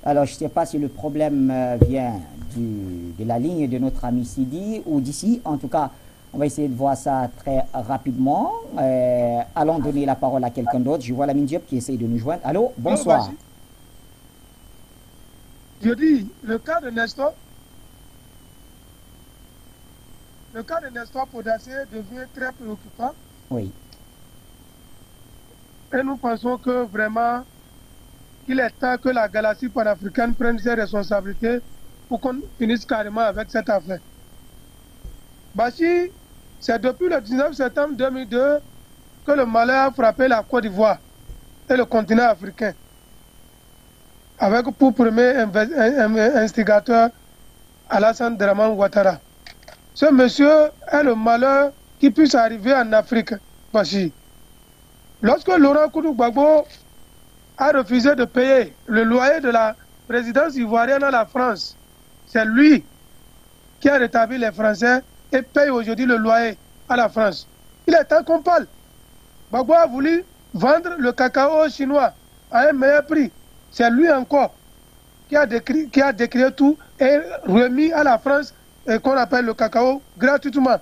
Alors, je ne sais pas si le problème vient de la ligne de notre ami Sidi ou d'ici. En tout cas, on va essayer de voir ça très rapidement. Allons donner la parole à quelqu'un d'autre. Je vois la Mindjep qui essaye de nous joindre. Allô, bonsoir. Je dis, le cas de Nestor Podassé devient très préoccupant. Oui. Et nous pensons que vraiment, il est temps que la galaxie panafricaine prenne ses responsabilités pour qu'on finisse carrément avec cette affaire. Bachi, c'est depuis le 19 septembre 2002 que le malheur a frappé la Côte d'Ivoire et le continent africain, avec pour premier instigateur Alassane Dramane Ouattara. Ce monsieur est le malheur qui puisse arriver en Afrique, Bachi. Lorsque Laurent Gbagbo a refusé de payer le loyer de la présidence ivoirienne à la France, c'est lui qui a rétabli les Français et paye aujourd'hui le loyer à la France. Il est temps qu'on parle. Gbagbo a voulu vendre le cacao chinois à un meilleur prix. C'est lui encore qui a décrété tout et remis à la France qu'on appelle le cacao gratuitement.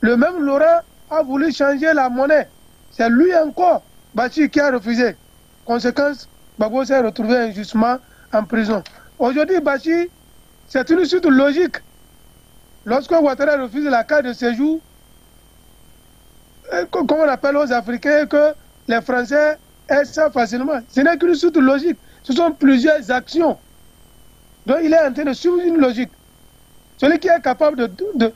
Le même Laurent a voulu changer la monnaie. C'est lui encore, Bachi, qui a refusé. Conséquence, Gbagbo s'est retrouvé injustement en prison. Aujourd'hui, Bachi, c'est une suite logique. Lorsque Ouattara refuse la carte de séjour, comme on appelle aux Africains, que les Français aient ça facilement. Ce n'est qu'une suite logique. Ce sont plusieurs actions. Donc il est en train de suivre une logique. Celui qui est capable de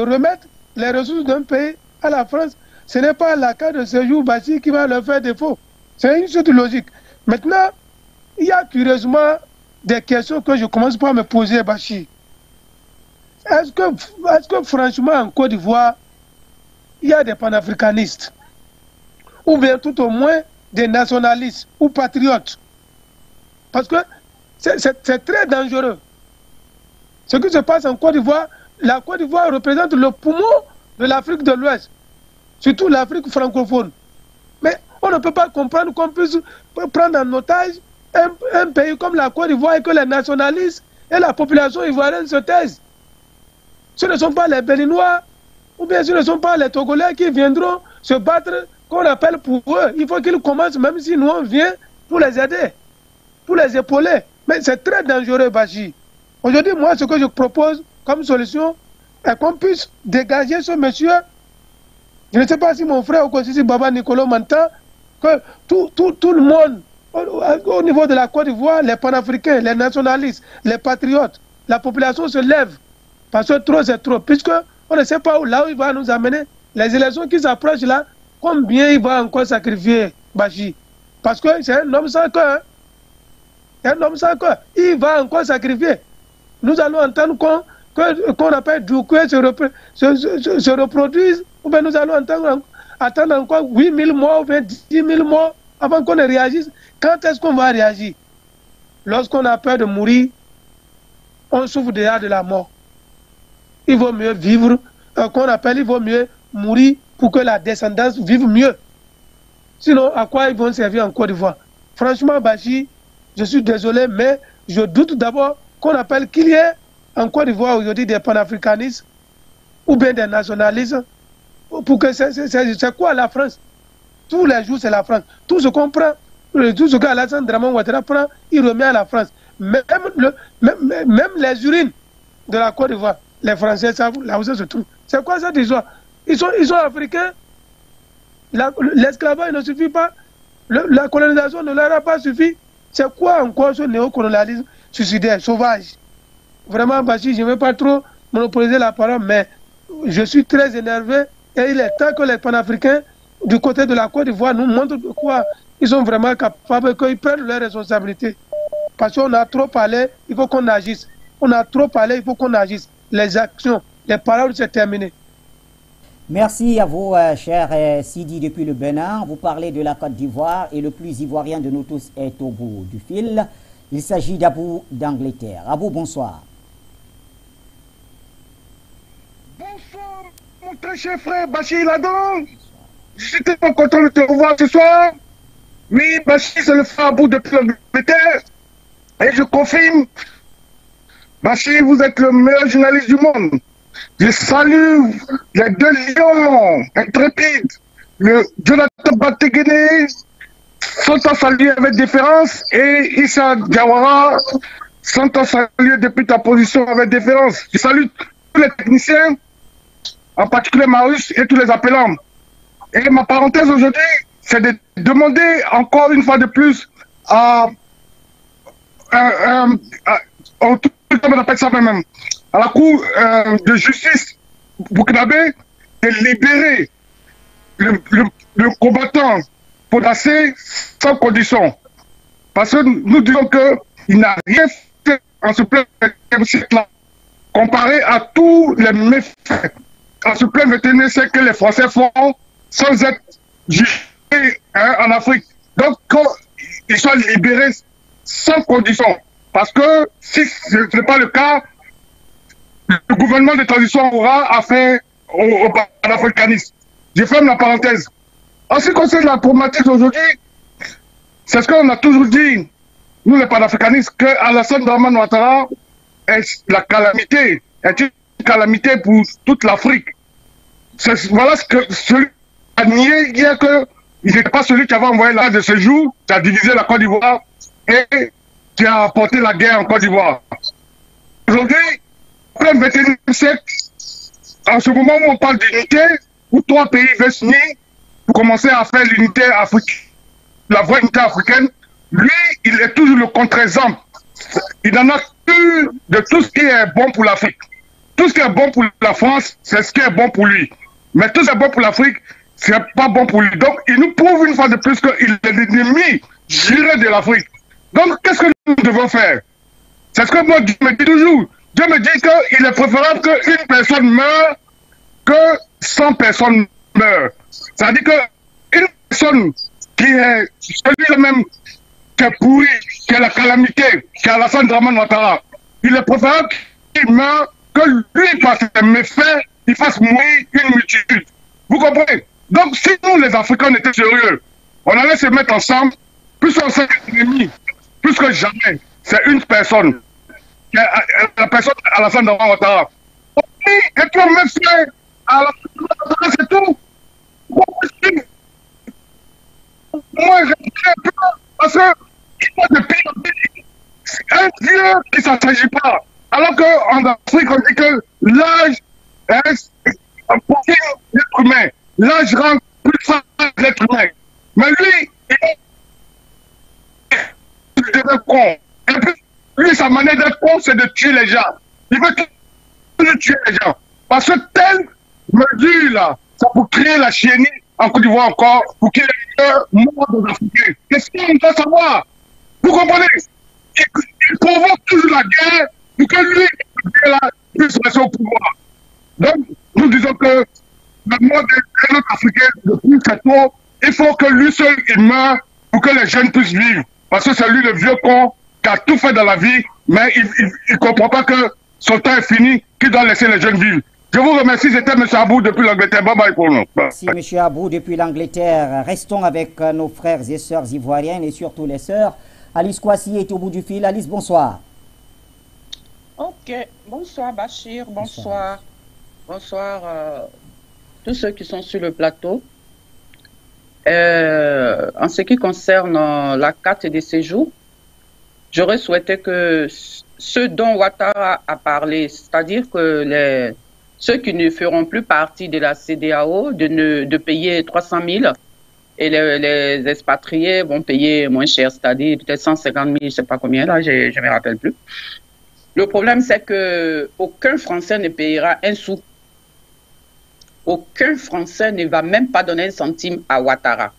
remettre les ressources d'un pays à la France, ce n'est pas la carte de séjour Bachi qui va leur faire défaut. C'est une sorte de logique. Maintenant, il y a curieusement des questions que je commence par me poser, Bachi. Est-ce que franchement, en Côte d'Ivoire, il y a des panafricanistes? Ou bien tout au moins des nationalistes ou patriotes? Parce que c'est très dangereux. Ce qui se passe en Côte d'Ivoire, la Côte d'Ivoire représente le poumon de l'Afrique de l'Ouest. Surtout l'Afrique francophone. Mais on ne peut pas comprendre qu'on puisse prendre en otage un pays comme la Côte d'Ivoire et que les nationalistes et la population ivoirienne se taisent. Ce ne sont pas les Béninois ou bien ce ne sont pas les Togolais qui viendront se battre qu'on appelle pour eux. Il faut qu'ils commencent, même si nous on vient, pour les aider, pour les épauler. Mais c'est très dangereux, Bachi. Aujourd'hui, moi, ce que je propose comme solution est qu'on puisse dégager ce monsieur. Je ne sais pas si mon frère Okosisi Baba Nicolo m'entend, que tout le monde, au niveau de la Côte d'Ivoire, les panafricains, les nationalistes, les patriotes, la population se lève. Parce que trop, c'est trop. Puisqu'on ne sait pas là où il va nous amener. Les élections qui s'approchent là, combien il va encore sacrifier Bachi? Parce que c'est un homme sans cœur. Hein? Un homme sans cœur. Il va encore sacrifier. Nous allons entendre qu'on appelle Doucoué se reproduise. Ou bien nous allons attendre encore 8 000 mois ou bien 10 000 mois avant qu'on ne réagisse. Quand est-ce qu'on va réagir? Lorsqu'on a peur de mourir, on souffre déjà de la mort. Il vaut mieux vivre, il vaut mieux mourir pour que la descendance vive mieux. Sinon, à quoi ils vont servir en Côte d'Ivoire? Franchement, Bachi, je suis désolé, mais je doute d'abord qu'il y ait en Côte d'Ivoire aujourd'hui des panafricanistes ou bien des nationalistes. Pour que c'est quoi la France? Tous les jours, c'est la France. Tout ce qu'on prend, tout ce qu'Alassane Dramane Ouattara prend, il remet à la France. Même les urines de la Côte d'Ivoire, les Français savent là où ça se trouve. C'est quoi cette histoire? Ils sont africains. L'esclavage ne suffit pas. La colonisation ne leur a pas suffi. C'est quoi encore ce néocolonialisme suicidaire, sauvage? Vraiment, Bachi, je ne vais pas trop monopoliser la parole, mais je suis très énervé. Et il est temps que les panafricains du côté de la Côte d'Ivoire nous montre pourquoi ils sont vraiment capables, qu'ils prennent leurs responsabilités. Parce qu'on a trop parlé, il faut qu'on agisse. On a trop parlé, il faut qu'on agisse. Les actions, les paroles, c'est terminé. Merci à vous, cher Sidi, depuis le Bénin. Vous parlez de la Côte d'Ivoire et le plus ivoirien de nous tous est au bout du fil. Il s'agit d'Abou d'Angleterre. Abou, bonsoir. Bonsoir, mon très cher frère Bachir Ladon. Je suis tellement content de te revoir ce soir. Oui, Bachir, c'est le frère Abou depuis l'Angleterre. Et je confirme, Bachir, vous êtes le meilleur journaliste du monde. Je salue les deux lions intrépides, le Jonathan Batenguene, sont à saluer avec déférence, et Issa Diawara, sont à saluer depuis ta position avec déférence. Je salue tous les techniciens, en particulier Marius et tous les appelants. Et ma parenthèse aujourd'hui, c'est de demander encore une fois de plus à la Cour de justice burkinabé de libérer le combattant Podassé sans condition. Parce que nous disons qu'il n'a rien fait en ce plein siècle-là, comparé à tous les méfaits en ce plein 21e siècle que les Français font sans être jugés en Afrique. Donc, qu'ils soient libérés sans condition. Parce que si ce n'est pas le cas, le gouvernement de transition aura affaire au panafricanisme. Je ferme la parenthèse. En ce qui concerne la problématique aujourd'hui, c'est ce qu'on a toujours dit, nous les panafricanistes, que Alassane Dramane Ouattara est la calamité, est une calamité pour toute l'Afrique. Voilà ce que celui qui a nié hier, qu'il n'était pas celui qui avait envoyé l'arme de séjour, qui a divisé la Côte d'Ivoire et qui a apporté la guerre en Côte d'Ivoire. Aujourd'hui, en plein 21e siècle, en ce moment où on parle d'unité, où trois pays veulent s'unir pour commencer à faire l'unité africaine, la vraie unité africaine, lui, il est toujours le contre-exemple. Il en a eu de tout ce qui est bon pour l'Afrique. Tout ce qui est bon pour la France, c'est ce qui est bon pour lui. Mais tout ce qui est bon pour l'Afrique, c'est pas bon pour lui. Donc, il nous prouve une fois de plus qu'il est l'ennemi juré de l'Afrique. Donc, qu'est-ce que nous devons faire? C'est ce que moi, je me dis toujours. Dieu me dit qu'il est préférable qu'une personne meure que 100 personnes meurent. C'est-à-dire qu'une personne qui est celui-même qui est pourri, qui est la calamité, qui est Alassane Dramane Ouattara, il est préférable qu'il meure que lui, par ses méfaits, il fasse mourir une multitude. Vous comprenez? Donc si nous, les Africains, étions sérieux, on allait se mettre ensemble, plus on s'est ennemis, plus que jamais, c'est une personne. La personne Alassane Dramane Ouattara. Et toi, monsieur, Alassane Dramane Ouattara, c'est tout. Moi, je ne plus parce que c'est un Dieu qui ne s'agit pas. Alors qu'en Afrique, on dit que l'âge est pour l'être humain. L'âge rend plus fort l'être humain. Mais lui, il devient con. Et puis, lui, sa manière d'être con, c'est de tuer les gens. Il veut toujours tuer les gens. Parce que telle mesure-là, c'est pour créer la chiennie en Côte d'Ivoire encore, pour qu'il y ait les meilleurs morts des Africains. Qu'est-ce qu'on doit savoir? Vous comprenez? Il provoque toujours la guerre pour que lui, la puisse rester au pouvoir. Donc, nous disons que le monde des autres Africains, le plus c'est trop, il faut que lui seul, il meure pour que les jeunes puissent vivre. Parce que c'est lui le vieux con qui a tout fait dans la vie, mais il ne comprend pas que son temps est fini, qu'il doit laisser les jeunes vivre. Je vous remercie, c'était M. Abou depuis l'Angleterre. Bye bye pour nous. Merci M. Abou depuis l'Angleterre. Restons avec nos frères et sœurs ivoiriennes et surtout les sœurs. Alice Kouassi est au bout du fil. Alice, bonsoir. Ok, bonsoir Bachir, bonsoir. Bonsoir à tous ceux qui sont sur le plateau. En ce qui concerne la carte de séjour, j'aurais souhaité que ce dont Ouattara a parlé, c'est-à-dire que ceux qui ne feront plus partie de la CEDEAO, de payer 300 000 et les expatriés vont payer moins cher, c'est-à-dire peut-être 150 000, je ne sais pas combien, là, je ne me rappelle plus. Le problème, c'est qu'aucun Français ne payera un sou. Aucun Français ne va même pas donner un centime à Ouattara.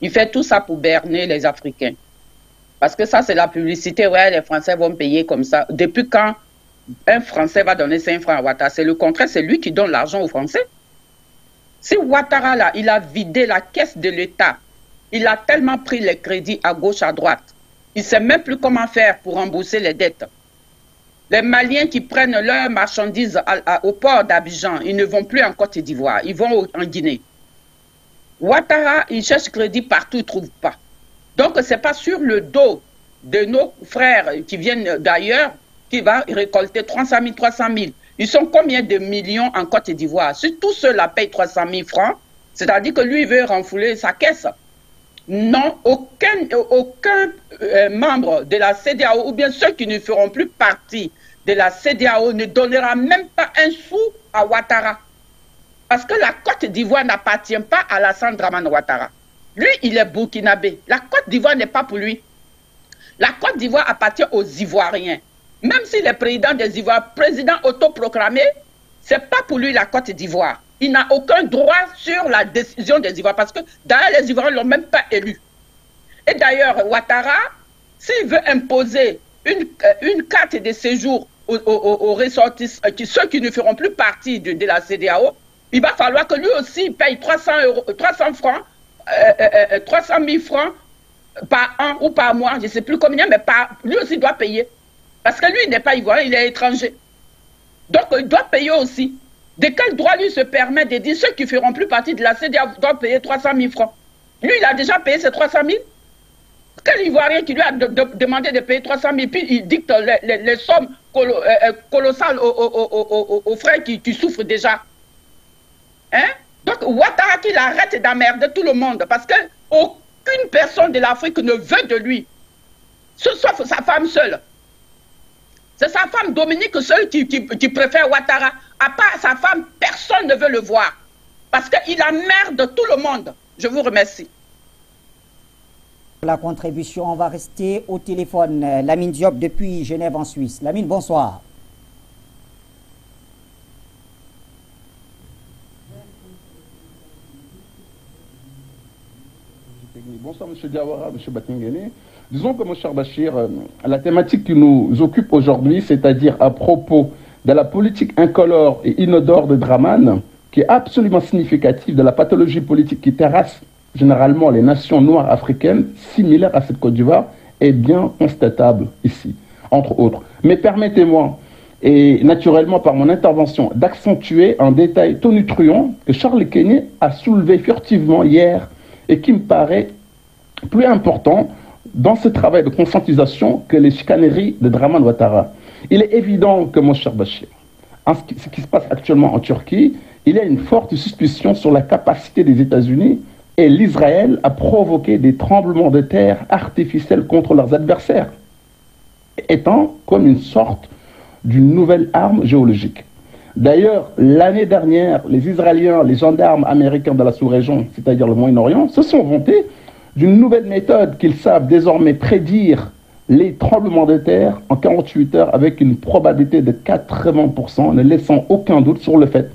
Il fait tout ça pour berner les Africains. Parce que ça, c'est la publicité. Ouais, les Français vont payer comme ça. Depuis quand un Français va donner 5 francs à Ouattara? C'est le contraire, c'est lui qui donne l'argent aux Français. Si Ouattara, là, il a vidé la caisse de l'État, il a tellement pris les crédits à gauche, à droite, il ne sait même plus comment faire pour rembourser les dettes. Les Maliens qui prennent leurs marchandises au port d'Abidjan, ils ne vont plus en Côte d'Ivoire, ils vont en Guinée. Ouattara, il cherche crédit partout, il ne trouve pas. Donc, ce n'est pas sur le dos de nos frères qui viennent d'ailleurs qu'il va récolter 300 000, 300 000. Ils sont combien de millions en Côte d'Ivoire? Si tous ceux-là payent 300 000 francs, c'est-à-dire que lui, il veut renfouler sa caisse. Non, aucun membre de la CEDEAO, ou bien ceux qui ne feront plus partie de la CEDEAO, ne donnera même pas un sou à Ouattara. Parce que la Côte d'Ivoire n'appartient pas à Alassane Dramane Ouattara. Lui, il est burkinabé. La Côte d'Ivoire n'est pas pour lui. La Côte d'Ivoire appartient aux Ivoiriens. Même si le président des Ivoiriens, président autoproclamé, ce n'est pas pour lui la Côte d'Ivoire. Il n'a aucun droit sur la décision des Ivoiriens parce que d'ailleurs les Ivoiriens ne l'ont même pas élu. Et d'ailleurs, Ouattara, s'il veut imposer une carte de séjour aux ressortissants, ceux qui ne feront plus partie de la CEDEAO, il va falloir que lui aussi paye 300 000 francs par an ou par mois, je ne sais plus combien, mais lui aussi doit payer. Parce que lui, il n'est pas ivoirien, il est étranger. Donc, il doit payer aussi. De quel droit lui se permet de dire ceux qui ne feront plus partie de la CEDEAO doivent payer 300 000 francs? Lui, il a déjà payé ses 300 000. Quel Ivoirien qui lui a demandé de payer 300 000, puis il dicte les sommes colossales aux frères qui souffrent déjà. Hein? Donc, Ouattara, qu'il arrête d'emmerder tout le monde, parce qu'aucune personne de l'Afrique ne veut de lui, sauf sa femme seule. C'est sa femme Dominique seule qui préfère Ouattara. À part sa femme, personne ne veut le voir. Parce qu'il emmerde tout le monde. Je vous remercie. La contribution, on va rester au téléphone. Lamine Diop depuis Genève en Suisse. Lamine, bonsoir. Bonsoir M. Diawara, M. Batenguene. Disons que, mon cher Bachir, la thématique qui nous occupe aujourd'hui, c'est-à-dire à propos de la politique incolore et inodore de Dramane, qui est absolument significative de la pathologie politique qui terrasse généralement les nations noires africaines, similaires à cette Côte d'Ivoire, est bien constatable ici, entre autres. Mais permettez-moi, et naturellement par mon intervention, d'accentuer un détail tout nutrient que Charles Kenny a soulevé furtivement hier et qui me paraît plus important dans ce travail de conscientisation que les chicaneries de Dramane Ouattara. Il est évident que, mon cher Bachir, en ce qui se passe actuellement en Turquie, il y a une forte suspicion sur la capacité des États-Unis et l'Israël à provoquer des tremblements de terre artificiels contre leurs adversaires, étant comme une sorte d'une nouvelle arme géologique. D'ailleurs, l'année dernière, les Israéliens, les gendarmes américains de la sous-région, c'est-à-dire le Moyen-Orient, se sont vantés d'une nouvelle méthode qu'ils savent désormais prédire les tremblements de terre en 48 heures avec une probabilité de 80%, ne laissant aucun doute sur le fait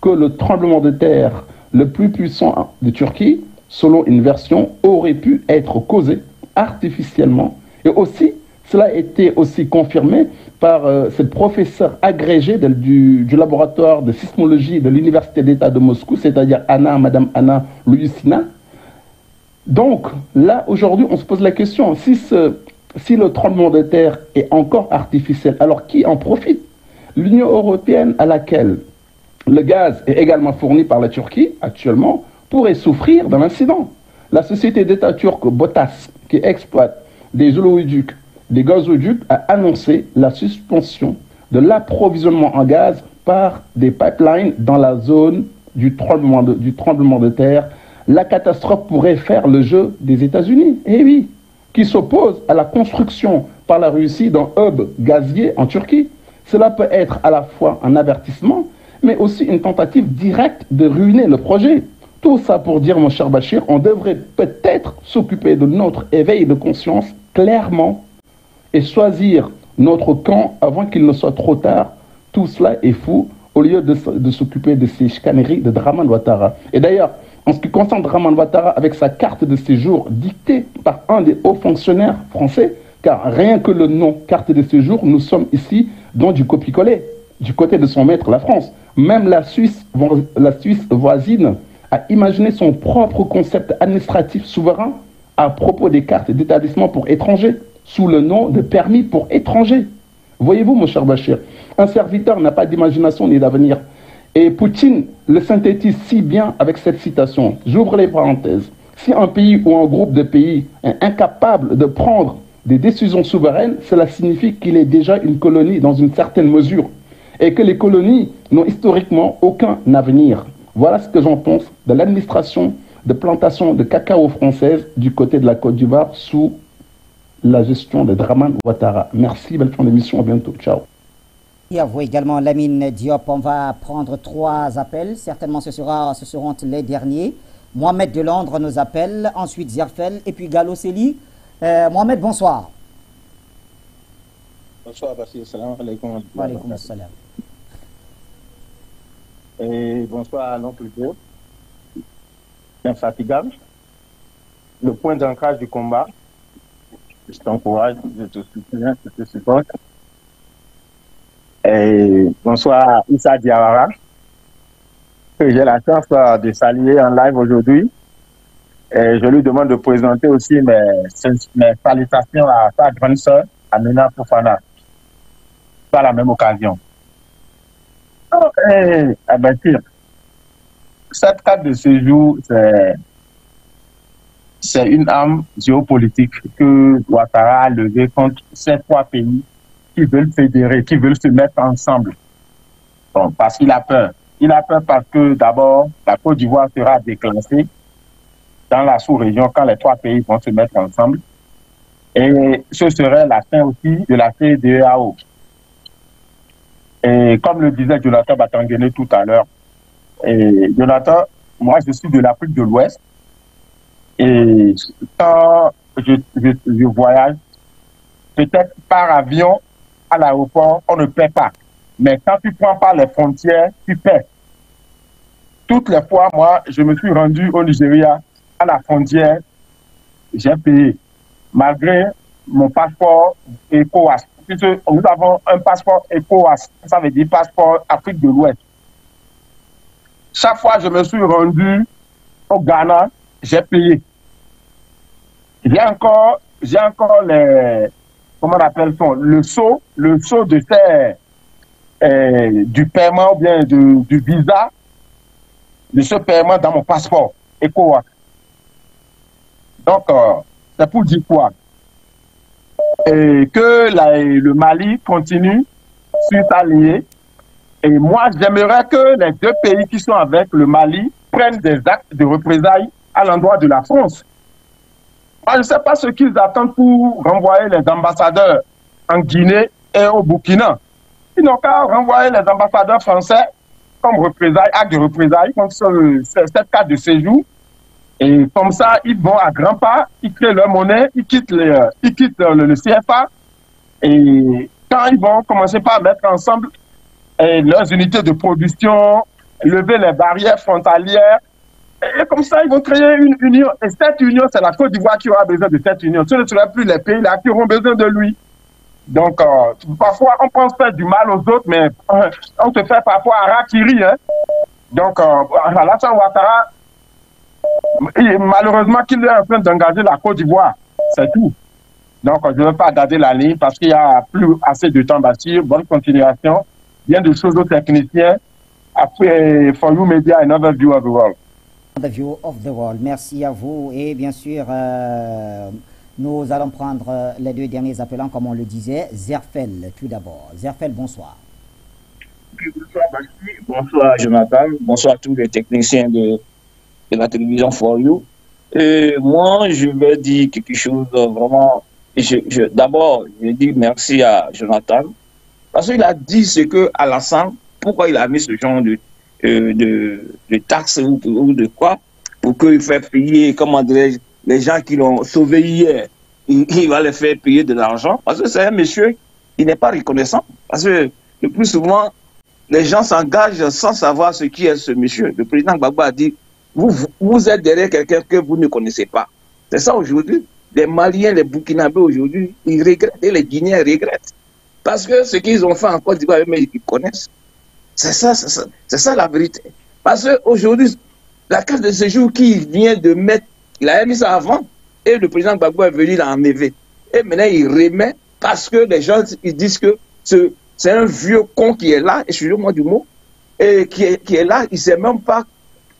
que le tremblement de terre le plus puissant de Turquie, selon une version, aurait pu être causé artificiellement. Et aussi, cela a été aussi confirmé par ce professeur agrégé du laboratoire de sismologie de l'Université d'État de Moscou, c'est-à-dire Madame Anna Lyusina. Donc, là, aujourd'hui, on se pose la question, si le tremblement de terre est encore artificiel, alors qui en profite? L'Union européenne, à laquelle le gaz est également fourni par la Turquie, actuellement, pourrait souffrir d'un incident. La société d'État turque Botas, qui exploite des oléoducs, des gazoducs, a annoncé la suspension de l'approvisionnement en gaz par des pipelines dans la zone du tremblement de terre. La catastrophe pourrait faire le jeu des États-Unis, eh oui, qui s'oppose à la construction par la Russie d'un hub gazier en Turquie. Cela peut être à la fois un avertissement, mais aussi une tentative directe de ruiner le projet. Tout ça pour dire, mon cher Bachir, on devrait peut-être s'occuper de notre éveil de conscience clairement et choisir notre camp avant qu'il ne soit trop tard. Tout cela est fou. au lieu de s'occuper de ces chicaneries de Dramane Ouattara. Et d'ailleurs, en ce qui concerne Dramane Ouattara, avec sa carte de séjour dictée par un des hauts fonctionnaires français, car rien que le nom carte de séjour, nous sommes ici dans du copier-coller, du côté de son maître, la France. Même la Suisse voisine a imaginé son propre concept administratif souverain à propos des cartes d'établissement pour étrangers, sous le nom de permis pour étrangers. Voyez-vous, mon cher Bachir, un serviteur n'a pas d'imagination ni d'avenir. Et Poutine le synthétise si bien avec cette citation. J'ouvre les parenthèses. Si un pays ou un groupe de pays est incapable de prendre des décisions souveraines, cela signifie qu'il est déjà une colonie dans une certaine mesure et que les colonies n'ont historiquement aucun avenir. Voilà ce que j'en pense de l'administration de plantation de cacao française du côté de la Côte d'Ivoire sous la gestion de Dramane Ouattara. Merci, belle fin d'émission, à bientôt, ciao. Et à vous également, Lamine Diop. On va prendre 3 appels, certainement ce seront les derniers. Mohamed de Londres nous appelle, ensuite Zirfel et puis Gallo Sely. Mohamed, bonsoir. Bonsoir, Bassir, salam alaikum. Wa alaikum salam. Et bonsoir à l'oncle Diop, infatigable, le point d'ancrage du combat. Je t'encourage, je te soutiens, je te supporte. Et bonsoir Issa Diawara, que j'ai la chance de saluer en live aujourd'hui. Et je lui demande de présenter aussi mes salutations à sa grande sœur, à Nina Fofana, par la même occasion. Oh, eh bien sûr, cette carte de séjour, c'est une arme géopolitique que Ouattara a levée contre ces 3 pays qui veulent fédérer, qui veulent se mettre ensemble. Bon, parce qu'il a peur. Il a peur parce que d'abord, la Côte d'Ivoire sera déclassée dans la sous-région quand les 3 pays vont se mettre ensemble. Et ce serait la fin aussi de la CEDEAO. Et comme le disait Jonathan Batenguene tout à l'heure, Jonathan, moi je suis de l'Afrique de l'Ouest. Et quand je voyage, peut-être par avion, à l'aéroport, on ne paie pas. Mais quand tu prends par les frontières, tu paies. Toutes les fois, moi, je me suis rendu au Nigeria, à la frontière, j'ai payé. Malgré mon passeport ECOWAS. Puisque nous avons un passeport ECOWAS, ça veut dire passeport Afrique de l'Ouest. Chaque fois, je me suis rendu au Ghana, j'ai payé. J'ai encore les... Comment on appelle ça? Le sceau de ces, du paiement ou bien du visa, de ce paiement dans mon passeport ECOWAS. Donc, c'est pour dire quoi? Et que le Mali continue sur sa lignée. Et moi, j'aimerais que les 2 pays qui sont avec le Mali prennent des actes de représailles à l'endroit de la France. Moi, je ne sais pas ce qu'ils attendent pour renvoyer les ambassadeurs en Guinée et au Burkina. Ils n'ont qu'à renvoyer les ambassadeurs français comme représailles, actes de représailles contre cette carte de séjour. Et comme ça, ils vont à grands pas, ils créent leur monnaie, ils quittent le CFA. Et quand ils vont commencer par mettre ensemble leurs unités de production, lever les barrières frontalières, et comme ça, ils vont créer une union. Et cette union, c'est la Côte d'Ivoire qui aura besoin de cette union. Ce ne sera plus les pays là qui auront besoin de lui. Donc, parfois, on pense faire du mal aux autres, mais on se fait parfois harakiri. Hein. Donc, Alassane Ouattara, malheureusement qu'il est en train d'engager la Côte d'Ivoire. C'est tout. Donc, je ne veux pas garder la ligne parce qu'il n'y a plus assez de temps à bâtir. Bonne continuation. Bien de choses aux techniciens. Après, For You Media, another view of the world. The view of the world. Merci à vous. Et bien sûr, nous allons prendre les 2 derniers appelants, comme on le disait. Zerfel, tout d'abord. Zerfel, bonsoir. Bonsoir, Basti. Bonsoir, Jonathan. Bonsoir à tous les techniciens de la télévision For You. Et moi, je vais dire quelque chose de vraiment... D'abord, je dis merci à Jonathan. Parce qu'il a dit ce que Alassane, pourquoi il a mis ce genre de taxes ou de quoi, pour qu'il fasse payer, comment dirais-je, les gens qui l'ont sauvé hier, il va les faire payer de l'argent, parce que c'est un monsieur, il n'est pas reconnaissant, parce que le plus souvent, les gens s'engagent sans savoir ce qui est ce monsieur. Le président Gbagbo a dit, vous êtes derrière quelqu'un que vous ne connaissez pas. C'est ça aujourd'hui. Les Maliens, les Burkinabés aujourd'hui, ils regrettent et les Guinéens regrettent. Parce que ce qu'ils ont fait en Côte d'Ivoire, ils connaissent. C'est ça, la vérité. Parce qu'aujourd'hui, la carte de séjour qu'il vient de mettre, il a mis ça avant, et le président Gbagbo est venu l'enlever. Et maintenant, il remet parce que les gens ils disent que c'est un vieux con qui est là, excusez-moi du mot, et qui est là, il ne sait même pas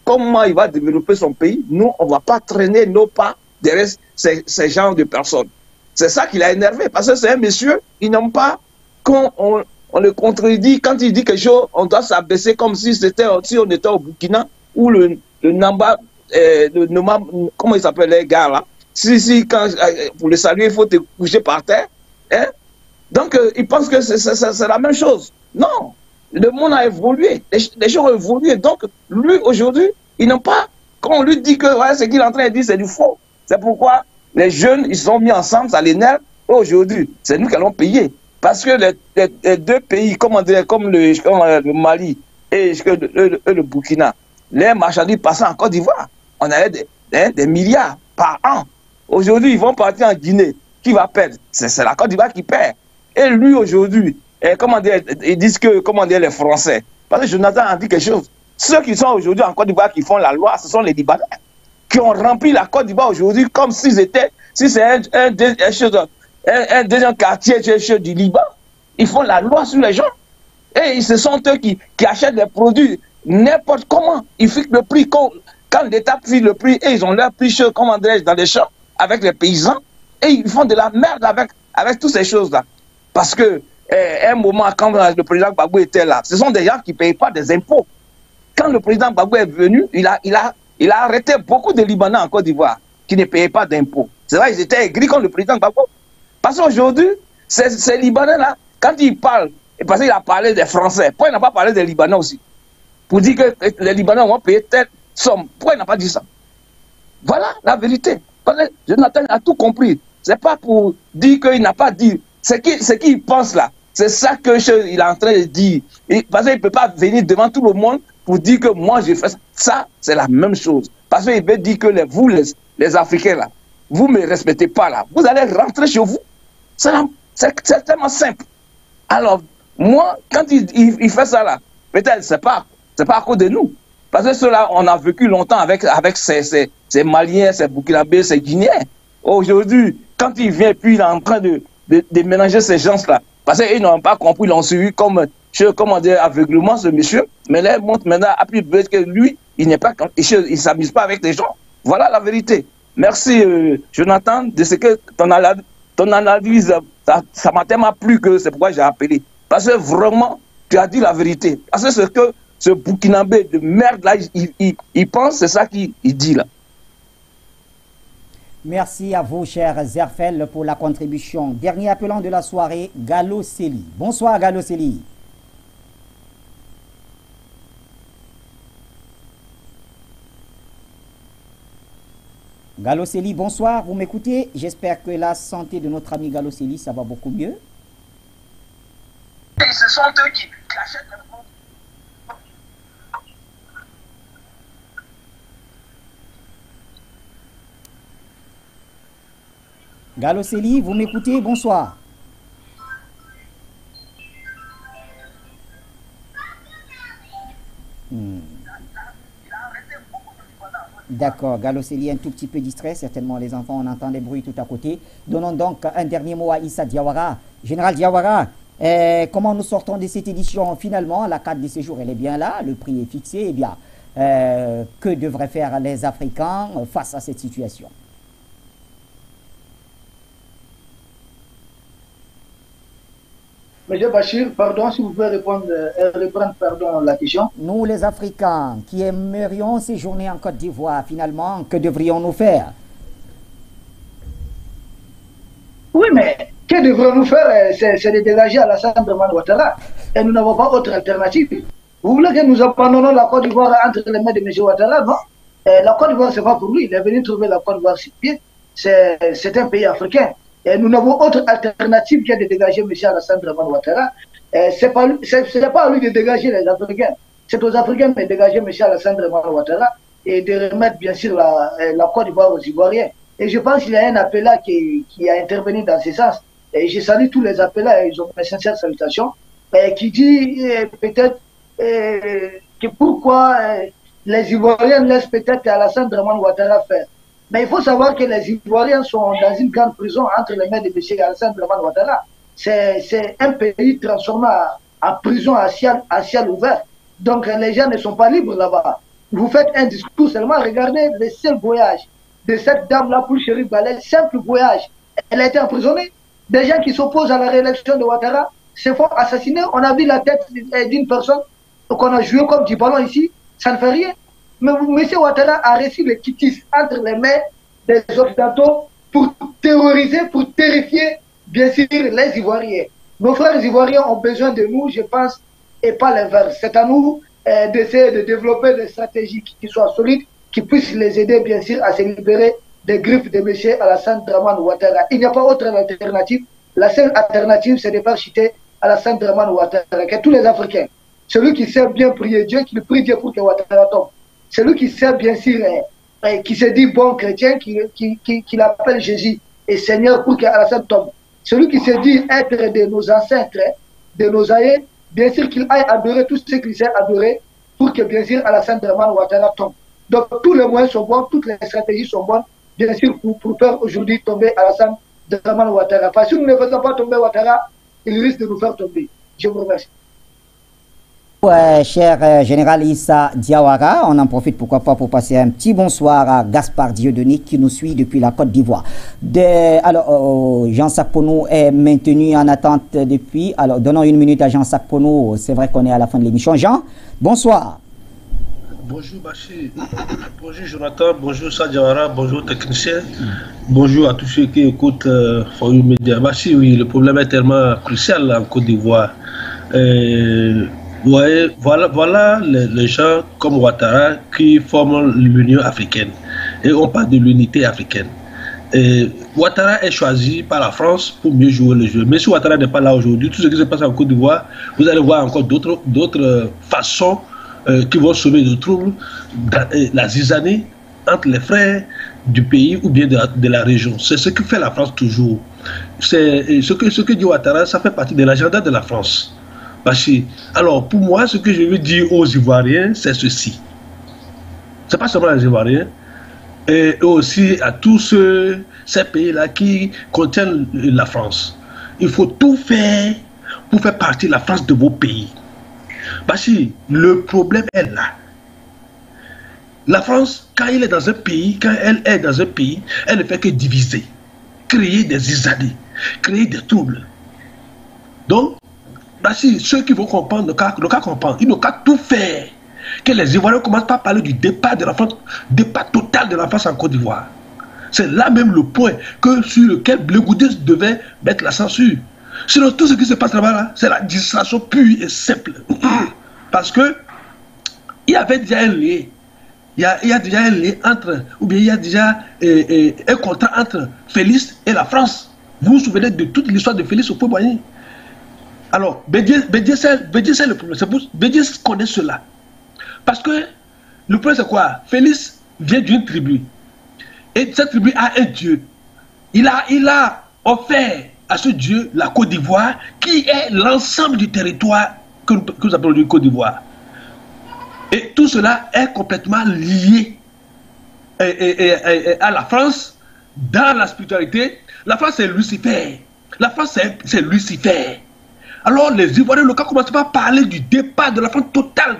comment il va développer son pays. Nous, on ne va pas traîner nos pas derrière ces genres de personnes. C'est ça qui l'a énervé, parce que c'est un monsieur, ils n'aiment pas qu'on on le contredit. Quand il dit quelque chose, on doit s'abaisser comme si on était au Burkina, où le Namba, comment il s'appelle les gars là, quand, pour le saluer, il faut te coucher par terre. Hein? Donc, ils pensent que c'est la même chose. Non, le monde a évolué, les choses ont évolué. Donc, lui, aujourd'hui, ils n'ont pas, quand on lui dit que ouais, ce qu'il est en train de dire, c'est du faux. C'est pourquoi les jeunes, ils sont mis ensemble, ça les nerfs. Aujourd'hui, c'est nous qui allons payer. Parce que les deux pays, comme, on dirait, comme le Mali et le Burkina, les marchandises passaient en Côte d'Ivoire. On avait des milliards par an. Aujourd'hui, ils vont partir en Guinée. Qui va perdre? C'est la Côte d'Ivoire qui perd. Et lui, aujourd'hui, ils disent que, comment dire, les Français. Parce que Jonathan a dit quelque chose. Ceux qui sont aujourd'hui en Côte d'Ivoire qui font la loi, ce sont les Libanais qui ont rempli la Côte d'Ivoire aujourd'hui comme s'ils étaient, si c'est un deuxième quartier du Liban. Ils font la loi sur les gens. Et ce sont eux qui achètent les produits n'importe comment. Ils fixent le prix. Quand l'État fixe le prix, et ils ont leur prix, comment dirais-je, dans les champs, avec les paysans. Et ils font de la merde avec toutes ces choses-là. Parce que, à un moment, quand le président Gbagbo était là, ce sont des gens qui ne payent pas des impôts. Quand le président Gbagbo est venu, il a arrêté beaucoup de Libanais en Côte d'Ivoire qui ne payaient pas d'impôts. C'est vrai, ils étaient aigris contre le président Gbagbo. Parce qu'aujourd'hui, ces Libanais-là, quand ils parlent, parce qu'il a parlé des Français, pourquoi il n'a pas parlé des Libanais aussi? Pour dire que les Libanais vont payer telle somme. Pourquoi il n'a pas dit ça? Voilà la vérité. Jonathan a tout compris. Ce n'est pas pour dire qu'il n'a pas dit. Ce qu'il pense là, c'est ça qu'il est en train de dire. Parce qu'il ne peut pas venir devant tout le monde pour dire que moi j'ai fait ça. Ça, c'est la même chose. Parce qu'il veut dire que vous, les Africains là, vous ne me respectez pas là. Vous allez rentrer chez vous. C'est tellement simple. Alors, moi, quand il fait ça là, peut-être ce n'est pas à cause de nous. Parce que ceux-là, on a vécu longtemps avec ces Maliens, ces Burkinabés, ces Guinéens. Aujourd'hui, quand il vient, puis il est en train de mélanger ces gens-là. Parce qu'ils n'ont pas compris, ils l'ont suivi comme, comment dire, aveuglement, ce monsieur. Mais là, il montre maintenant, à plus bête que lui, il ne s'amuse pas avec les gens. Voilà la vérité. Merci, Jonathan, de ce que ton analyse, ça m'a tellement plu que c'est pourquoi j'ai appelé. Parce que vraiment, tu as dit la vérité. Parce que ce que ce Burkinabé de merde, là, il pense, c'est ça qu'il dit, là. Merci à vous, cher Zerfel, pour la contribution. Dernier appelant de la soirée, Gallo Sely. Bonsoir, Gallo Sely. Gallo Sely, bonsoir, vous m'écoutez? J'espère que la santé de notre ami Gallo Sely, ça va beaucoup mieux. Ils se sont eux qui achètent le monde. Gallo Sely, vous m'écoutez? Bonsoir. D'accord, Gallo Sely un tout petit peu distrait. Certainement, les enfants, on entend des bruits tout à côté. Donnons donc un dernier mot à Issa Diawara. Général Diawara, comment nous sortons de cette édition? Finalement, la carte de séjour, elle est bien là. Le prix est fixé. Eh bien, que devraient faire les Africains face à cette situation? Monsieur Bachir, pardon, si vous pouvez reprendre la question. Nous, les Africains, qui aimerions séjourner en Côte d'Ivoire, finalement, que devrions-nous faire? Oui, mais que devrions-nous faire? C'est de dégager Alassane Dramane Ouattara. Et nous n'avons pas autre alternative. Vous voulez que nous abandonnions la Côte d'Ivoire entre les mains de M. Ouattara? Non. Et la Côte d'Ivoire, ce n'est pas pour lui. Il est venu trouver la Côte d'Ivoire sur pied. C'est un pays africain. Et nous n'avons autre alternative que de dégager M. Alassane Dramane Ouattara Ce n'est pas à lui de dégager les Africains. C'est aux Africains de dégager M. Alassane Dramane Ouattara et de remettre bien sûr la Côte d'Ivoire aux Ivoiriens. Et je pense qu'il y a un appel là qui a intervenu dans ce sens. Et je salue tous les appels là, ils ont mes sincères salutations, qui dit peut-être que pourquoi les Ivoiriens laissent peut-être Alassane Dramane Ouattara faire. Mais il faut savoir que les Ivoiriens sont dans une grande prison entre les mains de M. Alassane Dramane Ouattara. C'est un pays transformé en prison à ciel ouvert. Donc les gens ne sont pas libres là-bas. Vous faites un discours seulement, regardez le seul voyage de cette dame-là pour Chérif Balel, simple voyage. Elle a été emprisonnée. Des gens qui s'opposent à la réélection de Ouattara se font assassiner. On a vu la tête d'une personne qu'on a joué comme du ballon ici. Ça ne fait rien. Mais M. Ouattara a reçu le kittis entre les mains des Occidentaux pour terroriser, pour terrifier, bien sûr, les Ivoiriens. Nos frères Ivoiriens ont besoin de nous, je pense, et pas l'inverse. C'est à nous d'essayer de développer des stratégies qui soient solides, qui puissent les aider, bien sûr, à se libérer des griffes de M. Alassane Dramane Ouattara. Il n'y a pas autre alternative. La seule alternative, c'est de parachuter Alassane Dramane Ouattara. Que tous les Africains, celui qui sait bien prier Dieu, qui prie Dieu pour que Ouattara tombe. Celui qui sait, bien sûr, qui se dit bon chrétien, qui l'appelle Jésus et Seigneur pour qu'Alassane tombe. Celui qui se dit être de nos ancêtres, de nos aïeux, bien sûr qu'il aille adorer tous ceux qui s'est adoré pour que, bien sûr, Alassane Dramane Ouattara tombe. Donc, tous les moyens sont bons, toutes les stratégies sont bonnes, bien sûr, pour faire aujourd'hui tomber Alassane Dramane Ouattara. Parce que si nous ne faisons pas tomber Ouattara, il risque de nous faire tomber. Je vous remercie. Cher général Issa Diawara, on en profite pourquoi pas pour passer un petit bonsoir à Gaspard Dieudonné qui nous suit depuis la Côte d'Ivoire. Alors, Jean Sapono est maintenu en attente depuis. Alors, donnons une minute à Jean Sapono. C'est vrai qu'on est à la fin de l'émission. Jean, bonsoir. Bonjour Bachi, bonjour Jonathan, bonjour Sadiara, bonjour technicien, bonjour à tous ceux qui écoutent For You Media. Bachi, oui, le problème est tellement crucial en Côte d'Ivoire. Ouais, voilà les gens comme Ouattara qui forment l'Union africaine. Et on parle de l'unité africaine. Et Ouattara est choisi par la France pour mieux jouer le jeu. Mais si Ouattara n'est pas là aujourd'hui, tout ce qui se passe en Côte d'Ivoire, vous allez voir encore d'autres façons qui vont sauver le trouble, la zizanie entre les frères du pays ou bien de la région. C'est ce que fait la France toujours. Ce que dit Ouattara, ça fait partie de l'agenda de la France. Alors, pour moi, ce que je veux dire aux Ivoiriens, c'est ceci. C'est pas seulement aux Ivoiriens, et aussi à tous ces pays-là qui contiennent la France. Il faut tout faire pour faire partie de la France de vos pays. Bachi, le problème est là. La France, quand elle est dans un pays, elle ne fait que diviser, créer des zizanies, créer des troubles. Donc, Bachi, ceux qui vont comprendre n'ont qu'à comprendre. Ils n'ont qu'à tout faire. Que les Ivoiriens ne commencent pas à parler du départ de la France, départ total de la France en Côte d'Ivoire. C'est là même le point sur lequel Blé Goudé devait mettre la censure. Sinon, tout ce qui se passe là-bas, c'est la distraction pure et simple. Parce que il y avait déjà un lien. Il y a déjà un lien entre, ou bien il y a déjà un contrat entre Félix et la France. Vous vous souvenez de toute l'histoire de Félix Houphouët-Boigny. Alors, Bédié, c'est le problème. Bédié connaît cela. Parce que le problème, c'est quoi? Félix vient d'une tribu. Et cette tribu a un dieu. Il a offert à ce dieu la Côte d'Ivoire, qui est l'ensemble du territoire que nous appelons la Côte d'Ivoire. Et tout cela est complètement lié à la France dans la spiritualité. La France, c'est Lucifer. La France, c'est Lucifer. Alors les Ivoiriens locaux commencent pas à parler du départ de la France totale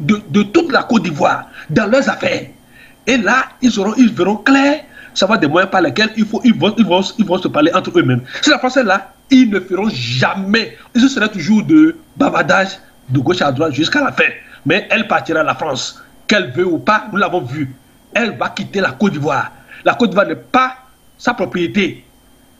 de toute la Côte d'Ivoire dans leurs affaires. Et là, ils verront clair, ça va des moyens par lesquels ils vont se parler entre eux-mêmes. Si la France est là, ils ne feront jamais. Ce sera toujours de bavardage de gauche à droite jusqu'à la fin. Mais elle partira à la France. Qu'elle veut ou pas, nous l'avons vu. Elle va quitter la Côte d'Ivoire. La Côte d'Ivoire n'est pas sa propriété.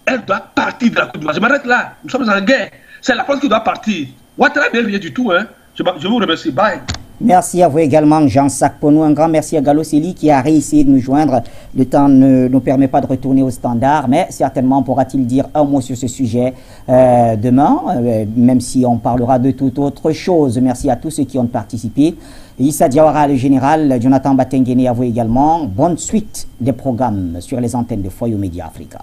Elle doit partir de la Côte d'Ivoire. Je m'arrête là, nous sommes en guerre. C'est la France qui doit partir. Ouattara n'est rien du tout. Hein. Je vous remercie. Bye. Merci à vous également, Jean-Sac Ponou. Un grand merci à Gallo Sili qui a réussi de nous joindre. Le temps ne nous permet pas de retourner au standard, mais certainement pourra-t-il dire un mot sur ce sujet demain, même si on parlera de toute autre chose. Merci à tous ceux qui ont participé. Issa Diawara, le général, Jonathan Batenguene, à vous également. Bonne suite des programmes sur les antennes de For You Media Africa.